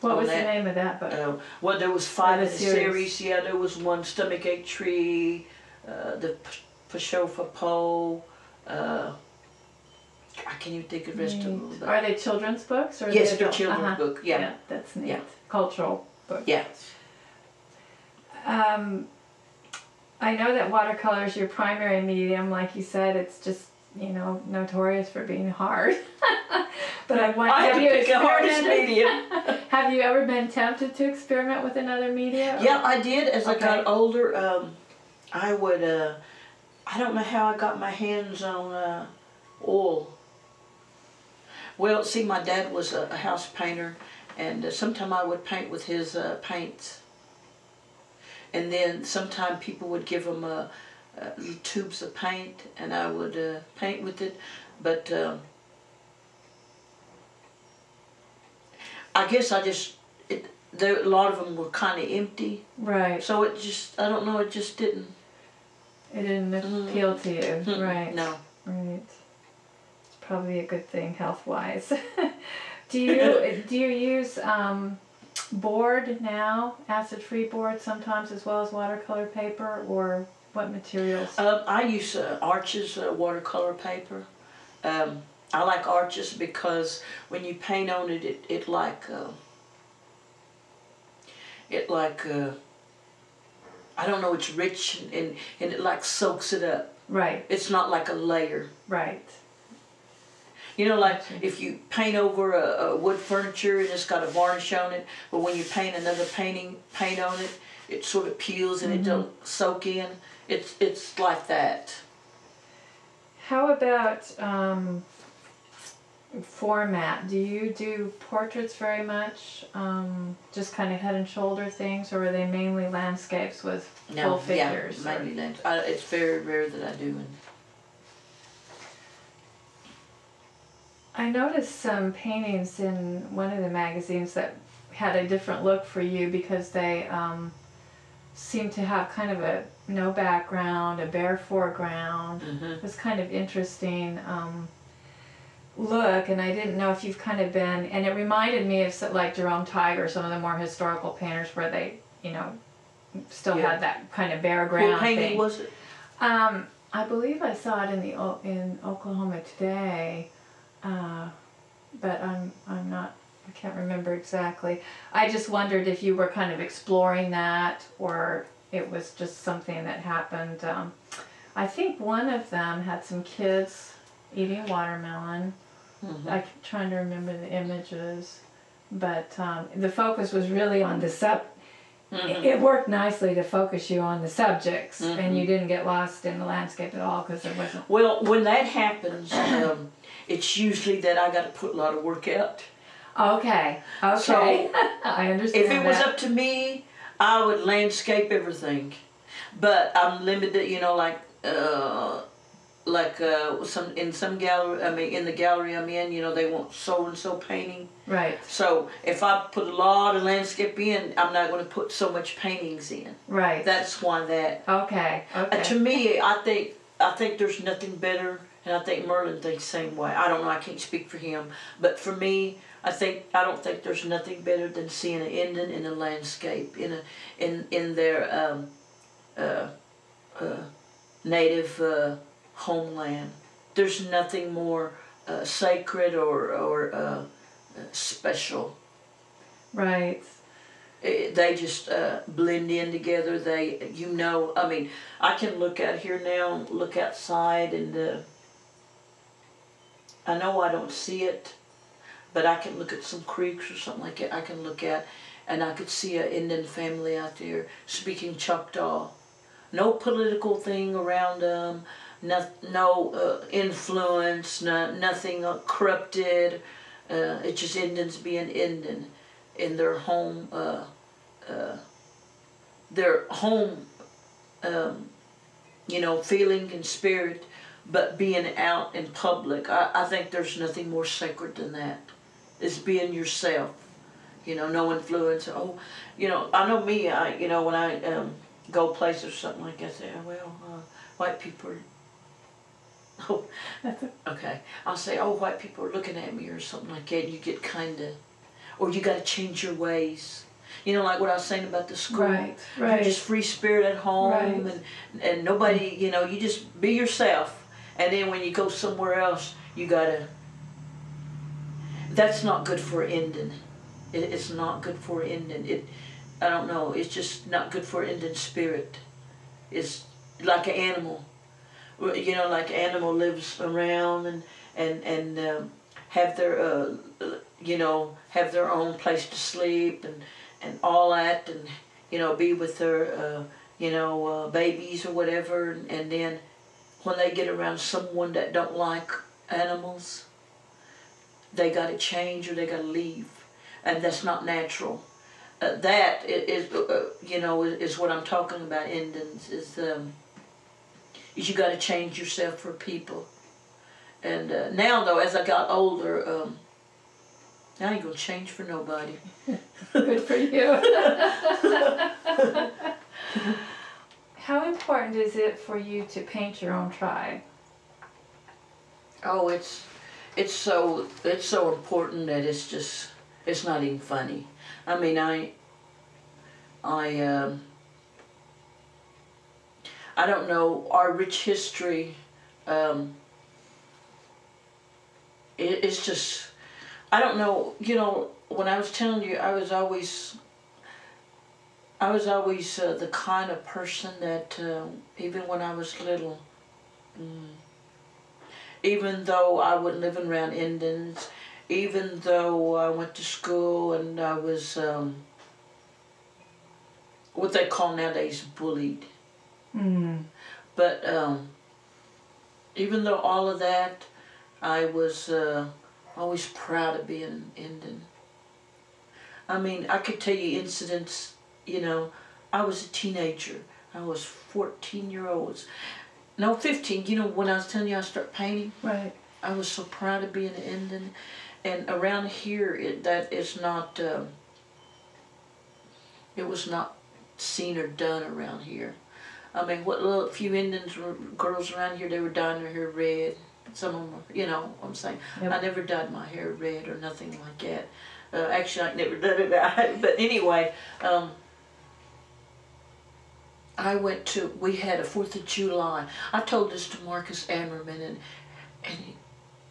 What was the name of that book? Well, there was 5 in the series. Yeah, there was one, Stomach Ate Tree, the Pashofa Pole. I can't even think of the rest of them. Are they children's books? Or yes, they're children's book, yeah. Yeah, that's neat. Yeah. Cultural book. Yeah. I know that watercolor is your primary medium. Like you said, it's just, notorious for being hard. But I have to pick a hardest medium. Have you ever been tempted to experiment with another media? Yeah, I did as I got older. I would, I don't know how I got my hands on oil. Well, see, my dad was a house painter, and sometime I would paint with his paints. And then sometime people would give them tubes of paint, and I would paint with it. But I guess I just, a lot of them were kind of empty. Right. So it just, I don't know, it just didn't. It didn't appeal to you, right. No. Right. It's probably a good thing health-wise. do you use board now, acid-free board sometimes, as well as watercolor paper, or what materials? I use Arches watercolor paper. I like Arches because when you paint on it, it like I don't know, it's rich and it like soaks it up. Right. It's not like a layer. Right. You know, like if you paint over a wood furniture and it's got a varnish on it, but when you paint another paint on it, it sort of peels and it don't soak in. It's like that. How about format? Do you do portraits very much? Just kind of head and shoulder things, or are they mainly landscapes with full figures? Yeah, mainly landscapes. It's very rare that I do. I noticed some paintings in one of the magazines that had a different look for you because they seemed to have kind of a no background, a bare foreground. It was kind of interesting look, and I didn't know if you've kind of been, and it reminded me of like Jerome Tiger, some of the more historical painters where they, you know, still had that kind of bare ground thing. What painting was it? I believe I saw it in the Oklahoma Today. But I'm not, I can't remember exactly. I just wondered if you were kind of exploring that, or it was just something that happened. I think one of them had some kids eating watermelon. I'm trying to remember the images, but the focus was really on the it worked nicely to focus you on the subjects, and you didn't get lost in the landscape at all because there wasn't. Well, when that happens, it's usually that I got to put a lot of work out. Okay, okay. So, I understand. If it was up to me, I would landscape everything, but I'm limited. You know, like in some gallery. I mean, in the gallery I'm in, you know, they want so and so painting. Right. So if I put a lot of landscape in, I'm not going to put so much paintings in. Right. That's why that. Okay. Okay. To me, I think there's nothing better, and I think Merlin thinks the same way. I don't know. I can't speak for him, but for me, I don't think there's nothing better than seeing an ending in a landscape in their native homeland. There's nothing more sacred or special. Right. They just blend in together. They, you know, I mean, I can look out here now, look outside, and I know I don't see it, but I can look at some creeks or something like that. I can look at, and I could see an Indian family out there speaking Choctaw. No political thing around them. No influence, nothing corrupted. It's just Indians being Indian in their home, you know, feeling and spirit, but being out in public. I think there's nothing more sacred than that. It's being yourself, you know, no influence. Oh, you know, I know me, you know, when I go places or something like that, I say, oh, well, white people are I'll say, oh, white people are looking at me or something like that, and you get kind of, or you got to change your ways. You know, like what I was saying about the school. Right, right. You're just free spirit at home, right. and nobody, you know, you just be yourself. And then when you go somewhere else, you got to, that's not good for Indian. It's not good for Indian. I don't know, it's just not good for Indian spirit. It's like an animal. You know, like an animal lives around and have their, you know, have their own place to sleep and all that, and, you know, be with their, you know, babies or whatever. And then when they get around someone that don't like animals, they got to change or they got to leave. And that's not natural. That is, you know, is what I'm talking about, Indians, is you got to change yourself for people. And now, though, as I got older, I ain't going to change for nobody. Good for you. How important is it for you to paint your own tribe? Oh, it's so important that it's just, it's not even funny. I mean, I don't know, our rich history, it's just, I don't know, you know, when I was telling you, I was always the kind of person that, even when I was little, even though I was living around Indians, even though I went to school and I was what they call nowadays bullied. Mm. But even though all of that, I was always proud of being an Indian. I mean, I could tell you incidents, you know, I was a teenager. I was 14-year-olds. No, 15. You know, when I was telling you I started painting, right? I was so proud of being an Indian. And around here, that is not, it was not seen or done around here. I mean, what little few Indians were, girls around here, they were dyeing their hair red. Some of them were, you know what I'm saying? Yep. I never dyed my hair red or nothing like that. Actually, I never done it. But anyway, I went to, we had a 4th of July. I told this to Marcus Ammerman, and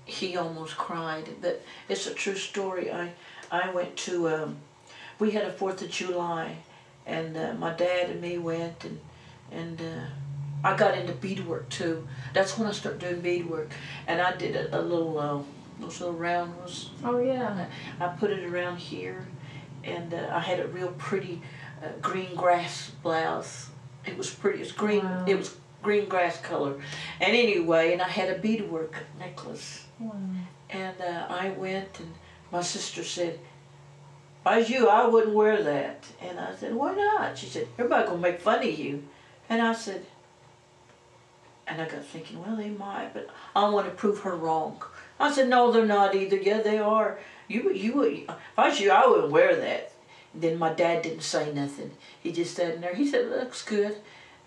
he almost cried, but it's a true story. I went to, we had a 4th of July, and my dad and me went, and I got into beadwork too. That's when I started doing beadwork, and I did a little, those little round ones. Oh yeah. I put it around here, and I had a real pretty green grass blouse. It was pretty, it's green, wow. It was green grass color. And anyway, and I had a beadwork necklace. Wow. And I went, and my sister said, if I was you, I wouldn't wear that. And I said, why not? She said, everybody's going to make fun of you. And I said, and I got thinking, well, they might, but I want to prove her wrong. I said, no, they're not either. Yeah, they are. You, if I was you, I wouldn't wear that. And then my dad didn't say nothing. He just sat in there. He said, looks good.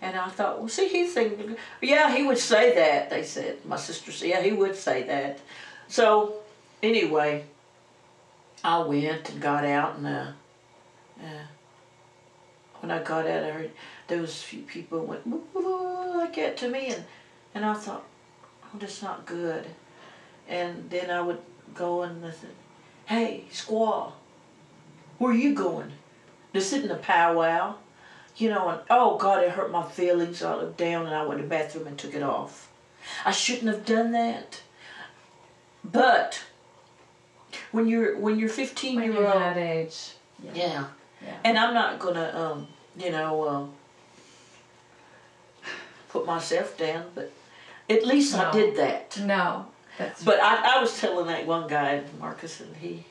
And I thought, well, see, he's thinking, yeah, he would say that, they said. My sister said, yeah, he would say that. So, anyway, I went and got out, and when I got out, I heard there was a few people went like that to me, and I thought, oh, that's not good. And then I would go and listen, hey, squaw, where are you going? This isn't a powwow. You know, and oh God, it hurt my feelings. I looked down and I went to the bathroom and took it off. I shouldn't have done that. But when you're 15 year old, when you're that age, yeah. Yeah. Yeah. And I'm not gonna you know put myself down, but at least no. I did that. No, that's but right. I was telling that one guy, Marcus, and he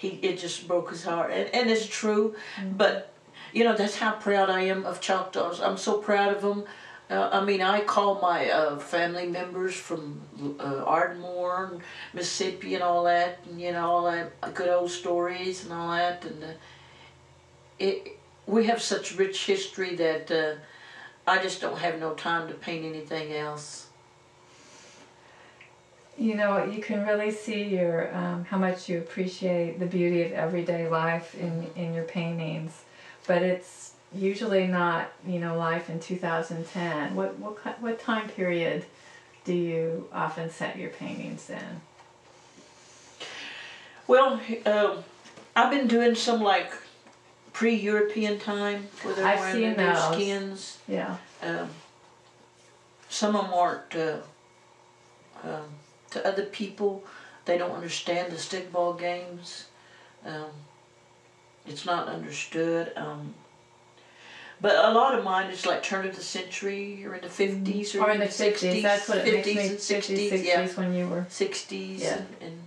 it just broke his heart, and it's true, mm-hmm. But. You know, that's how proud I am of Choctaws. I'm so proud of them. I mean, I call my family members from Ardmore, and Mississippi, and all that, and, you know, all that good old stories and all that. And we have such rich history that I just don't have no time to paint anything else. You know, you can really see your how much you appreciate the beauty of everyday life in your paintings. But it's usually not, you know, life in 2010. What time period do you often set your paintings in? Well, I've been doing some like pre-European time where they're wearing their skins. Yeah. Some of them aren't to other people. They don't understand the stickball games. It's not understood. But a lot of mine is like turn of the century or in the 50s or in the 60s. That's what it 50s makes me, 50s, 60s, yeah. When you were 60s, yeah. and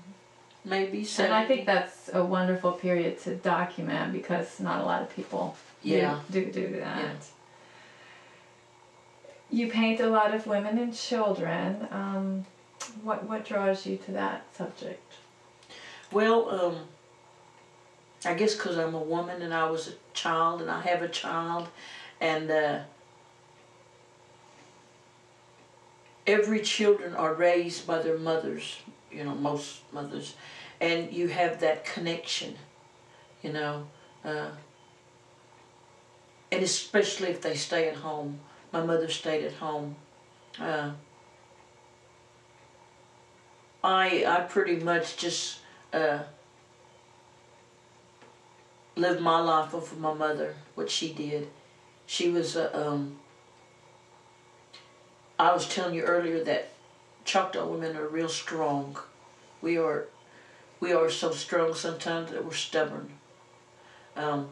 maybe 70s. And I think that's a wonderful period to document because not a lot of people yeah. do that. Yeah. You paint a lot of women and children. What draws you to that subject? Well, I guess because I'm a woman and I was a child and I have a child, and every children are raised by their mothers, you know, most mothers, and you have that connection, you know, and especially if they stay at home. My mother stayed at home. I pretty much just lived my life off of my mother, what she did. She was I was telling you earlier that Choctaw women are real strong. We are so strong sometimes that we're stubborn. The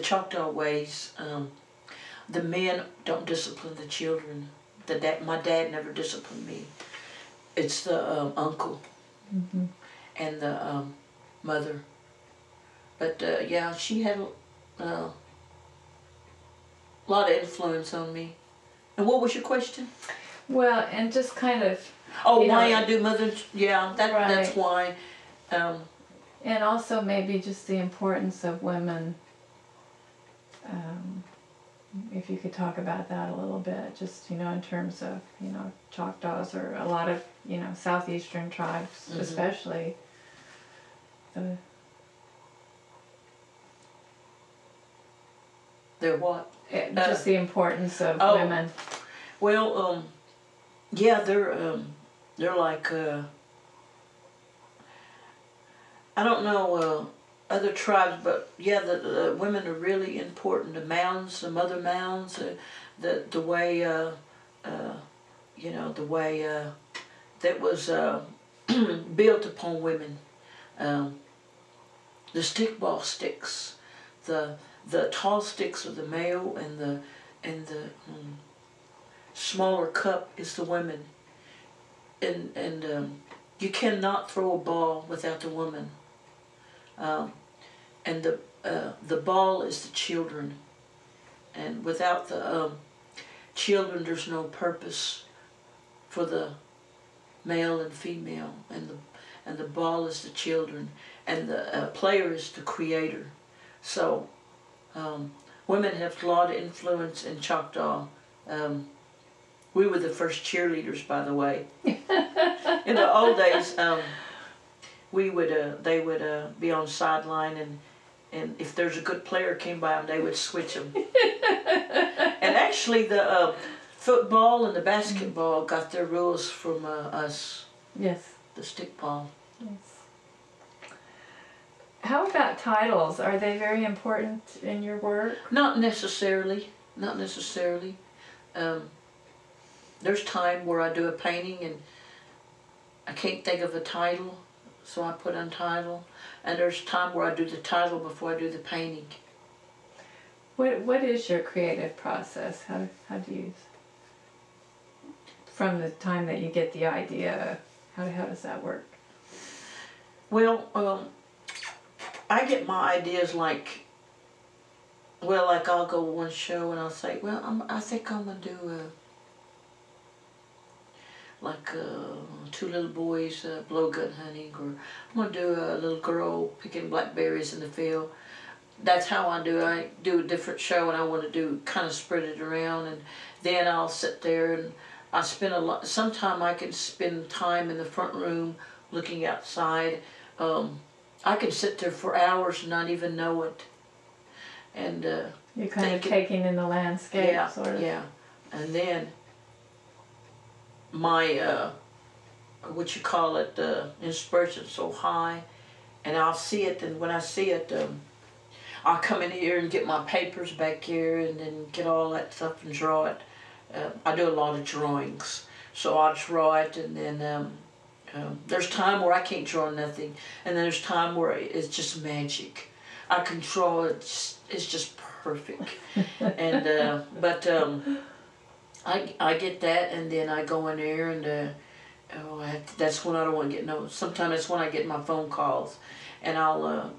Choctaw ways, the men don't discipline the children. My dad never disciplined me. It's the uncle mm-hmm. and the mother. But yeah, she had a lot of influence on me. And what was your question? Well, and just kind of... Oh, why know, I do mother... Yeah, right. That's why. And also maybe just the importance of women. If you could talk about that a little bit, just, you know, in terms of, you know, Choctaws or a lot of, you know, southeastern tribes, mm-hmm. especially. They're what? Just the importance of women. Well, yeah, they're like, I don't know, other tribes, but yeah, the women are really important. The mounds, the mother mounds, the way, you know, the way that was built upon women. The stickball sticks, the tall sticks are the male, and the smaller cup is the women. And you cannot throw a ball without the woman. And the ball is the children, and without the children, there's no purpose for the male and female. And the ball is the children, and the player is the creator. So women have a lot of influence in Choctaw. We were the first cheerleaders, by the way. In the old days. We would, they would be on sideline, and if there's a good player came by them, they would switch them. And actually, the football and the basketball got their rules from us. Yes. The stickball. Yes. How about titles? Are they very important in your work? Not necessarily. Not necessarily. There's time where I do a painting and I can't think of a title. So I put on title, and there's time where I do the title before I do the painting. What is your creative process? How do you, from the time that you get the idea, how does that work? Well, I get my ideas like, well, like I'll go to one show and I'll say, well, I think I'm gonna do like two little boys blowgun hunting, or I'm going to do a little girl picking blackberries in the field. That's how I do. I do a different show, and I want to do kind of spread it around, and then I'll sit there and I spend a lot. Sometimes I can spend time in the front room looking outside. I can sit there for hours and not even know it. And you're kind of taking in the landscape, yeah, sort of. Yeah, and then my what you call it, inspiration so high, and I'll see it, and when I see it, I'll come in here and get my papers back here, and then get all that stuff and draw it. I do a lot of drawings, so I'll draw it, and then There's time where I can't draw nothing, and then there's time where it's just magic. I control it; it's just perfect. And I get that, and then I go in there, and that's when I don't want to get no. Sometimes that's when I get my phone calls, and I'll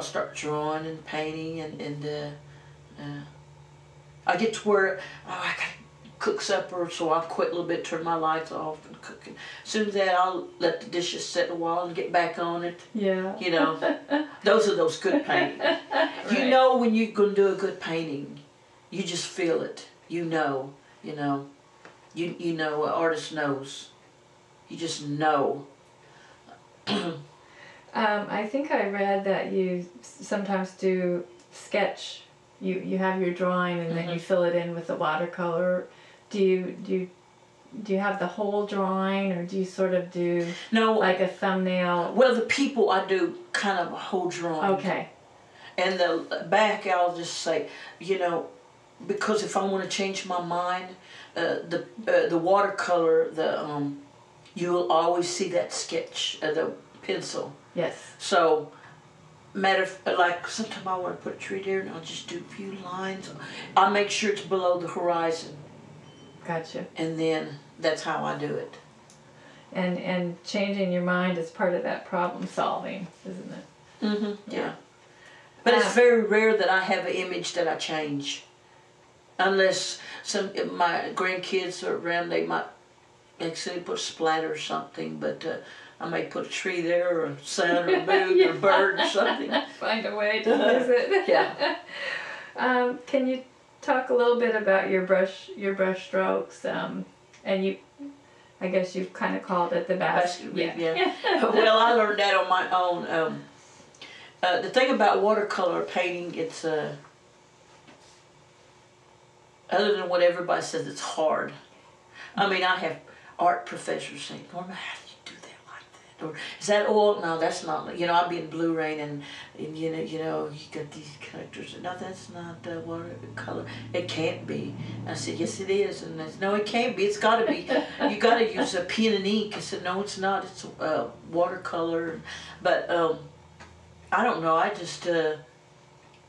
start drawing and painting, and I get to where I gotta cook supper, so I'll quit a little bit, turn my lights off and cook it. As soon as that, I'll let the dishes set a while and get back on it. Yeah. You know, those are those good paintings. Right. You know when you're going to do a good painting, you just feel it. You know, an artist knows. You just know. I think I read that you sometimes do sketch. You have your drawing and then you fill it in with the watercolor. Do you have the whole drawing, or do you sort of do like a thumbnail? Well, the people, I do kind of a whole drawing. Okay. And the back, I'll just say, you know, because if I want to change my mind, the watercolor, you'll always see that sketch, the pencil. Yes. So. Like sometimes I want to put a tree there, and I'll just do a few lines. I'll make sure it's below the horizon. Gotcha. And then that's how I do it. And changing your mind is part of that problem solving, isn't it? Mm-hmm. Yeah. But it's very rare that I have an image that I change, unless my grandkids are around. They might accidentally put a splatter or something, but. I may put a tree there, or a sun, or a moon, or a bird, or something. Find a way to use it. Yeah. Can you talk a little bit about your brush strokes? And you, I guess you've kind of called it the basket weave. Yeah. Well, I learned that on my own. The thing about watercolor painting, it's other than what everybody says, it's hard. I mean, I have art professors saying, "Norma, how do you do that? Or is that oil? No, that's not. You know, I'll be in Blue Rain, and you know, you got these characters. No, that's not watercolor. It can't be." I said, "Yes, it is." And I said, "No, it can't be. It's got to be. You got to use a pen and ink." I said, "No, it's not. It's watercolor." But I don't know. I just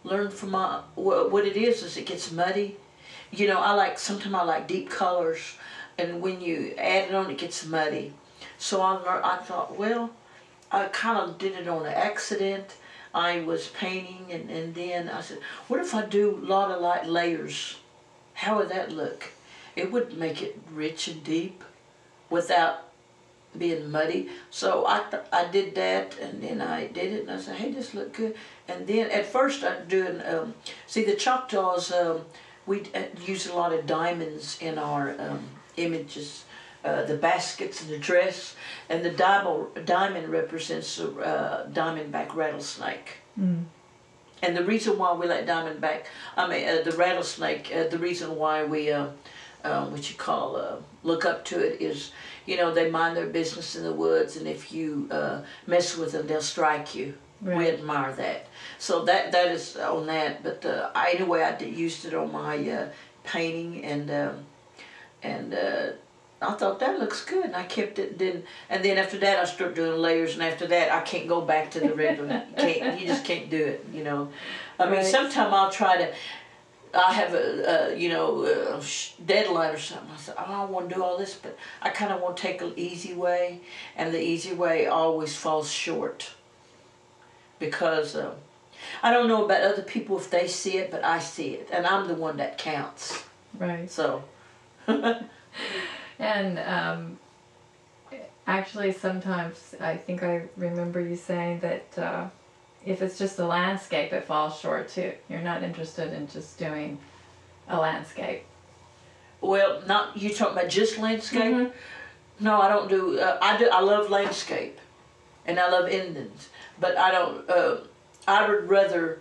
learned from my what it is it gets muddy. You know, sometimes I like deep colors, and when you add it on, it gets muddy. So I thought, well, I kind of did it on an accident. I was painting, and then I said, what if I do a lot of light layers? How would that look? It would make it rich and deep without being muddy. So I did that, and then I did it, and I said, hey, this looked good. And then at first I'm doing, see, the Choctaws, we use a lot of diamonds in our images. The baskets and the dress, and the diamond represents the diamondback rattlesnake. Mm. And the reason why we like the rattlesnake, the reason why we, look up to it is, you know, they mind their business in the woods, and if you mess with them, they'll strike you. Right. We admire that. So that is on that, but anyway, I used it on my painting, and I thought that looks good, and I kept it. And then after that, I started doing layers, and after that, I can't go back to the regular. You just can't do it, you know. I mean, sometimes I'll try to. I have a deadline or something. I said, I don't want to do all this, but I kind of want to take an easy way, and the easy way always falls short. Because I don't know about other people if they see it, but I see it, and I'm the one that counts. Right. So. And actually, sometimes I think I remember you saying that if it's just a landscape, it falls short too. You're not interested in just doing a landscape. Well, not you talking about just landscape? Mm-hmm. No, I don't do. I love landscape, and I love endings, but I don't. I would rather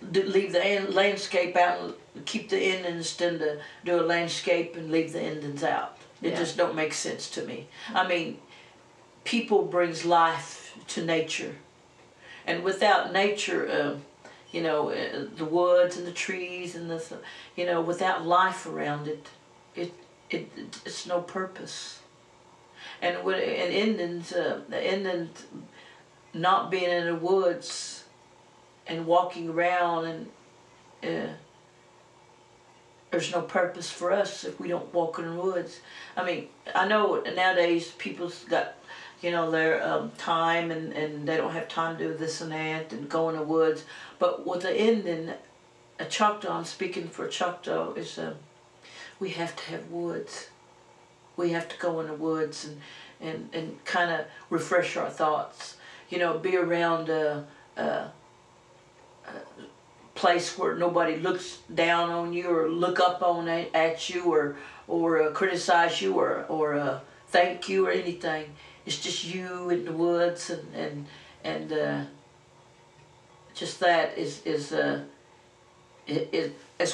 leave the landscape out and keep the endings than to do a landscape and leave the endings out. It just don't make sense to me. I mean, people brings life to nature. And without nature, you know, the woods and the trees and the, you know, without life around it, it's no purpose. And Indians not being in the woods and walking around, and there's no purpose for us if we don't walk in the woods. I mean, I know nowadays people's got, you know, their time, and they don't have time to do this and that and go in the woods. But with the Indian, a Choctaw, I'm speaking for Choctaw, is we have to have woods. We have to go in the woods and kind of refresh our thoughts. You know, be around a place where nobody looks down on you or look up on at you or criticize you or thank you or anything. It's just you in the woods, and just that is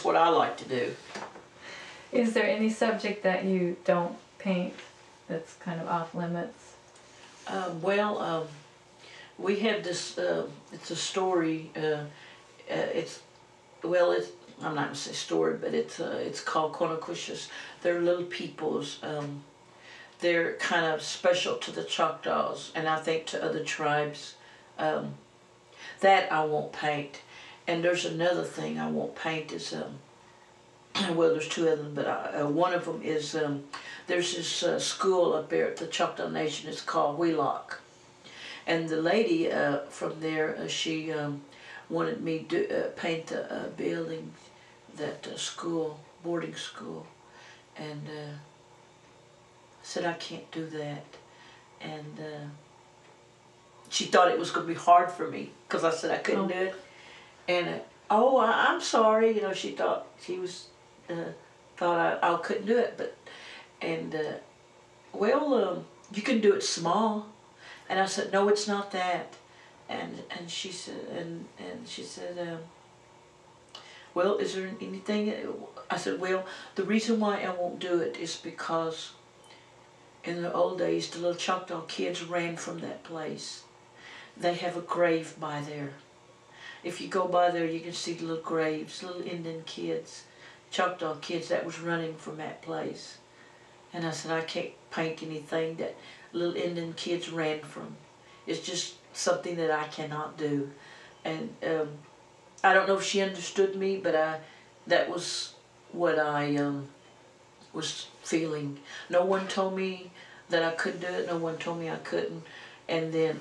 what I like to do. Is there any subject that you don't paint that's kind of off limits? We have this. It's a story. I'm not gonna say story, but it's called Konakushas. They're little peoples. They're kind of special to the Choctaws, and I think to other tribes. That I won't paint. And there's another thing I won't paint is well, there's two of them, but one of them is there's this school up there at the Choctaw Nation. It's called Wheelock. And the lady from there, she wanted me to paint the building, that school, boarding school. And I said, I can't do that. And she thought it was going to be hard for me because I said I couldn't do it. And, oh, I'm sorry. You know, she thought I couldn't do it. But, and, you can do it small. And I said, no, it's not that. And she said, well, is there anything? I said, well, the reason why I won't do it is because in the old days, the little Choctaw kids ran from that place. They have a grave by there. If you go by there, you can see the little graves, little Indian kids, Choctaw kids that was running from that place. And I said, I can't paint anything that little Indian kids ran from. It's just something that I cannot do. And I don't know if she understood me, but that was what I was feeling. No one told me that I could do it. No one told me I couldn't. And then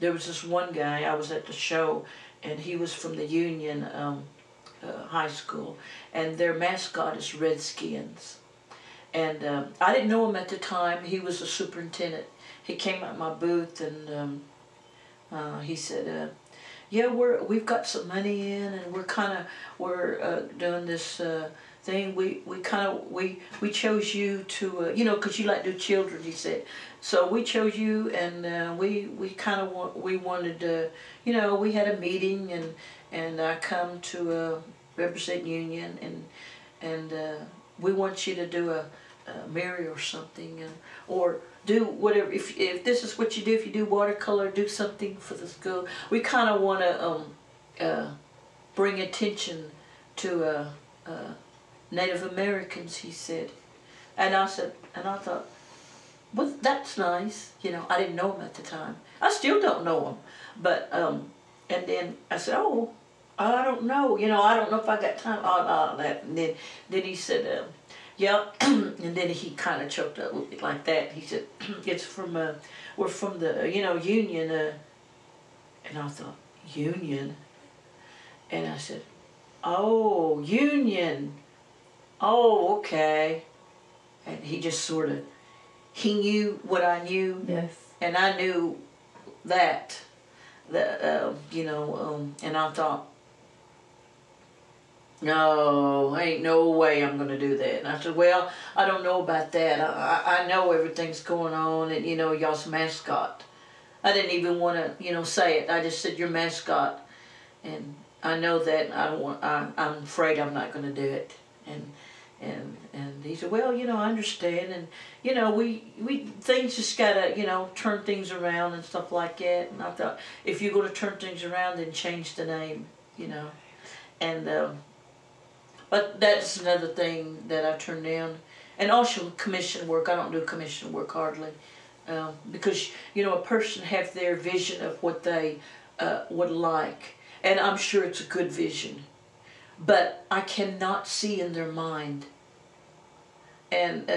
there was this one guy, I was at the show, and he was from the Union high school, and their mascot is Redskins. And I didn't know him at the time. He was a superintendent. He came out of my booth, and he said, "Yeah, we've got some money in, and we're doing this thing. We chose you to because you like to do children." He said, "So we chose you, and we wanted to we had a meeting, and I come to represent Union, and we want you to do a mirror or something, or do whatever. If this is what you do, if you do watercolor, do something for the school. We kind of want to bring attention to Native Americans," he said. And I said, and I thought, well, that's nice. I didn't know him at the time. I still don't know him. But and then I said, oh, I don't know. I don't know if I got time. All that. And then he said, yeah. And then he kind of choked up like that. He said, it's from, we're from the, Union. And I thought, Union? And I said, oh, Union. Oh, okay. And he just sort of, he knew what I knew. Yes. And I knew that. And I thought, no, ain't no way I'm going to do that. And I said, well, I don't know about that. I know everything's going on, and, y'all's mascot. I didn't even want to, say it. I just said, your mascot. And I know that, and I'm afraid I'm not going to do it. And he said, well, I understand, and, we things just got to, turn things around and stuff like that. And I thought, if you're going to turn things around, then change the name, And, but that's another thing that I turned down And also commission work. I don't do commission work hardly, because you know, a person have their vision of what they would like, and I'm sure it's a good vision, but I cannot see in their mind, and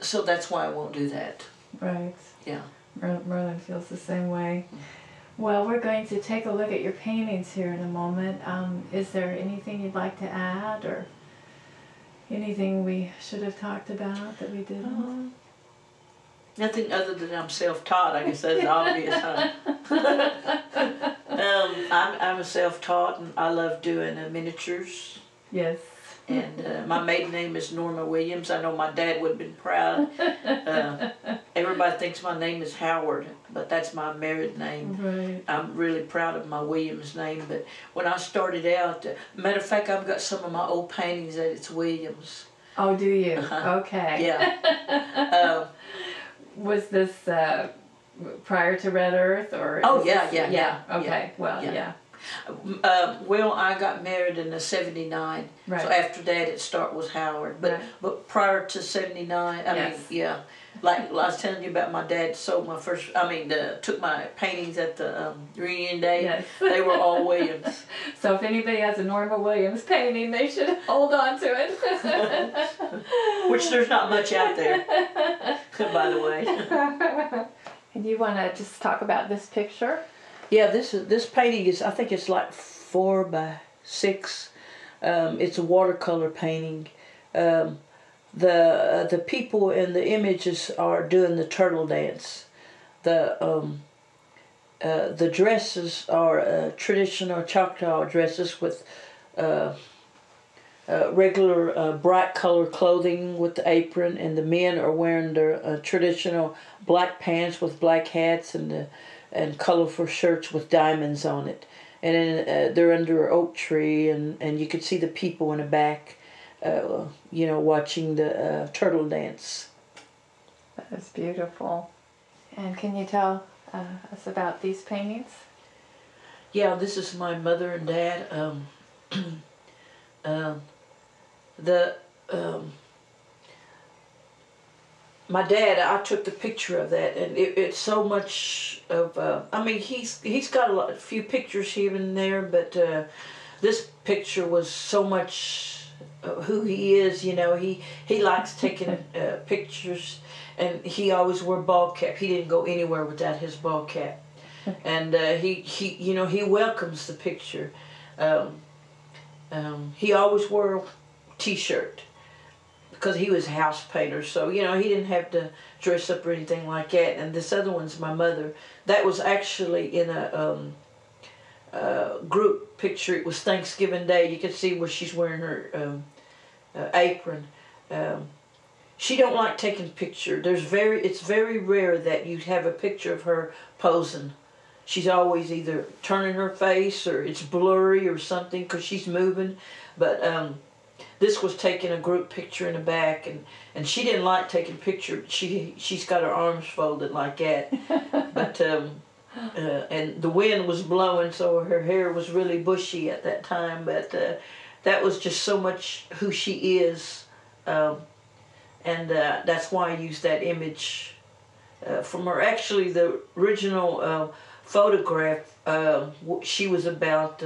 so that's why I won't do that. Right. Yeah. Merlin feels the same way. Well, we're going to take a look at your paintings here in a moment. Is there anything you'd like to add, or anything we should have talked about that we didn't? Nothing other than I'm self-taught. I guess that's obvious, huh? I'm a self-taught, and I love doing miniatures. Yes. And my maiden name is Norma Williams. I know my dad would have been proud. Everybody thinks my name is Howard, but that's my married name. Right. I'm really proud of my Williams name. But when I started out, matter of fact, I've got some of my old paintings that it's Williams. Oh, do you? Okay. Yeah. Was this prior to Red Earth, or? Oh yeah, yeah, yeah, yeah. Okay. Yeah, well, yeah. Yeah. Well, I got married in the 79, right. So after that it was Howard, but right. But prior to 79, I mean, yeah, like I was telling you about, my dad sold my first, took my paintings at the reunion day. Yes. They were all Williams. So if anybody has a Norma Williams painting, they should hold on to it. Which there's not much out there, by the way. And you want to just talk about this picture? Yeah, this painting is, I think it's like 4 by 6. It's a watercolor painting. The people in the images are doing the turtle dance. The dresses are traditional Choctaw dresses with regular bright color clothing with the apron, and the men are wearing their traditional black pants with black hats and colorful shirts with diamonds on it. And then, they're under an oak tree, and you can see the people in the back, you know, watching the turtle dance. That is beautiful. And can you tell us about these paintings? Yeah, this is my mother and dad. My dad, I took the picture of that, and it's so much of, he's got a few pictures here and there, but this picture was so much of who he is, you know. He likes taking pictures, and he always wore ball cap. He didn't go anywhere without his ball cap. And he you know, he welcomes the picture. He always wore a t-shirt, because he was a house painter, so, you know, he didn't have to dress up or anything like that. And this other one's my mother. That was actually in a group picture. It was Thanksgiving Day. You can see where she's wearing her apron. She don't like taking pictures. It's very rare that you have a picture of her posing. She's always either turning her face, or it's blurry or something, because she's moving. But, this was taking a group picture in the back, and she didn't like taking pictures. She's got her arms folded like that. But and the wind was blowing, so her hair was really bushy at that time. But that was just so much who she is, and that's why I used that image from her. Actually, the original photograph, she was about.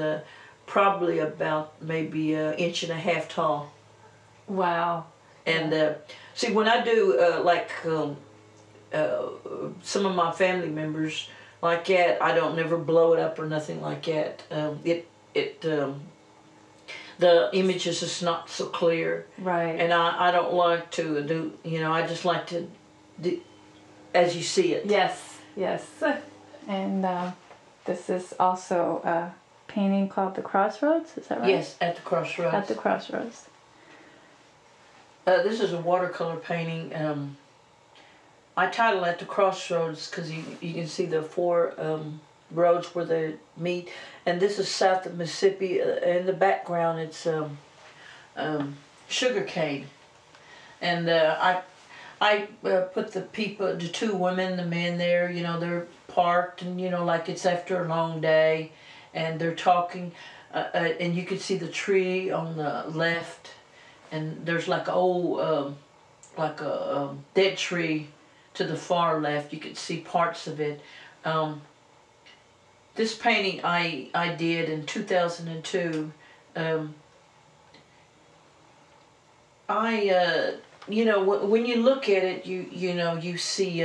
Probably about maybe an inch and a half tall. Wow. And see, when I do some of my family members like that, I don't never blow it up or nothing like that. The images is not so clear. Right. And I don't like to do, you know, I just like to do as you see it. Yes, yes. And this is also painting called The Crossroads, is that right? Yes, At the Crossroads. At the Crossroads. This is a watercolor painting. I title At the Crossroads because you can see the four roads where they meet, and this is south of Mississippi. In the background, it's sugar cane, and I put the people, the two women, the men there. You know, they're parked, and you know, like it's after a long day. And they're talking, and you can see the tree on the left, and there's like old like a dead tree to the far left. You could see parts of it. This painting I did in 2002. You know, when you look at it, you know, you see,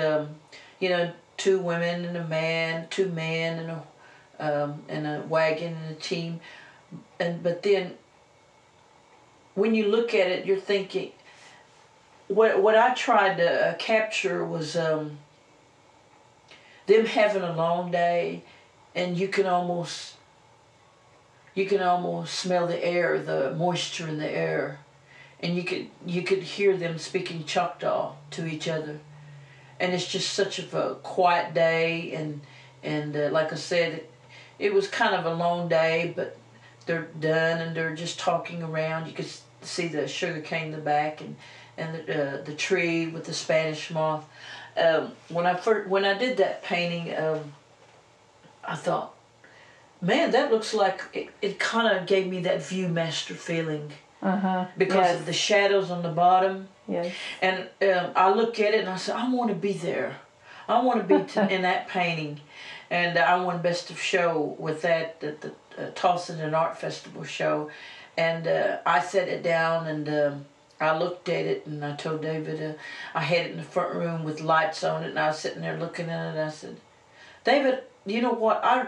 you know, two women and a man, two men and a wagon and a team, but then when you look at it, you're thinking, what I tried to capture was them having a long day, and you can almost smell the air, the moisture in the air. And you could hear them speaking Choctaw to each other, and it's just such of a quiet day, and like I said, it was kind of a long day, but they're done and they're just talking around. You could see the sugar cane in the back, and the tree with the Spanish moth. When I did that painting, I thought, man, that looks like it kind of gave me that Viewmaster feeling. Because yes. of the shadows on the bottom. Yes. And I look at it and I said, I want to be there. I want to be in that painting. And I won Best of Show with that at the Towson Art Festival show. And I set it down and I looked at it and I told David, I had it in the front room with lights on it, and I was sitting there looking at it and I said, David, you know what? I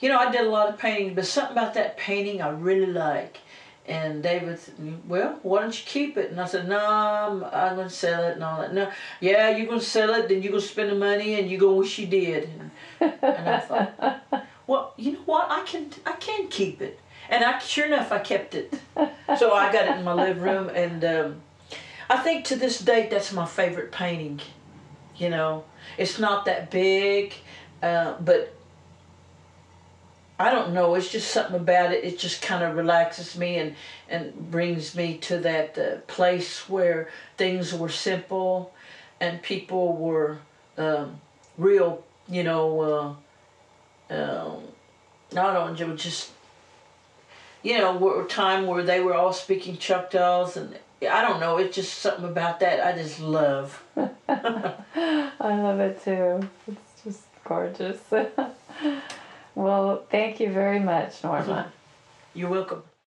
did a lot of paintings, but something about that painting I really like. And David said, well, why don't you keep it? And I said, no, I'm going to sell it and all that. No, yeah, you're going to sell it, then you're going to spend the money, and you're going to wish you did. And I thought, well, you know what? I can keep it. And sure enough, I kept it. So I got it in my living room. And I think to this date, that's my favorite painting. You know, it's not that big, but I don't know, it's just something about it. It just kind of relaxes me and brings me to that place where things were simple and people were real, you know, not only just, you know, time where they were all speaking Choctaws, and I don't know, it's just something about that I just love. I love it too. It's just gorgeous. Well, thank you very much, Norma. You're welcome.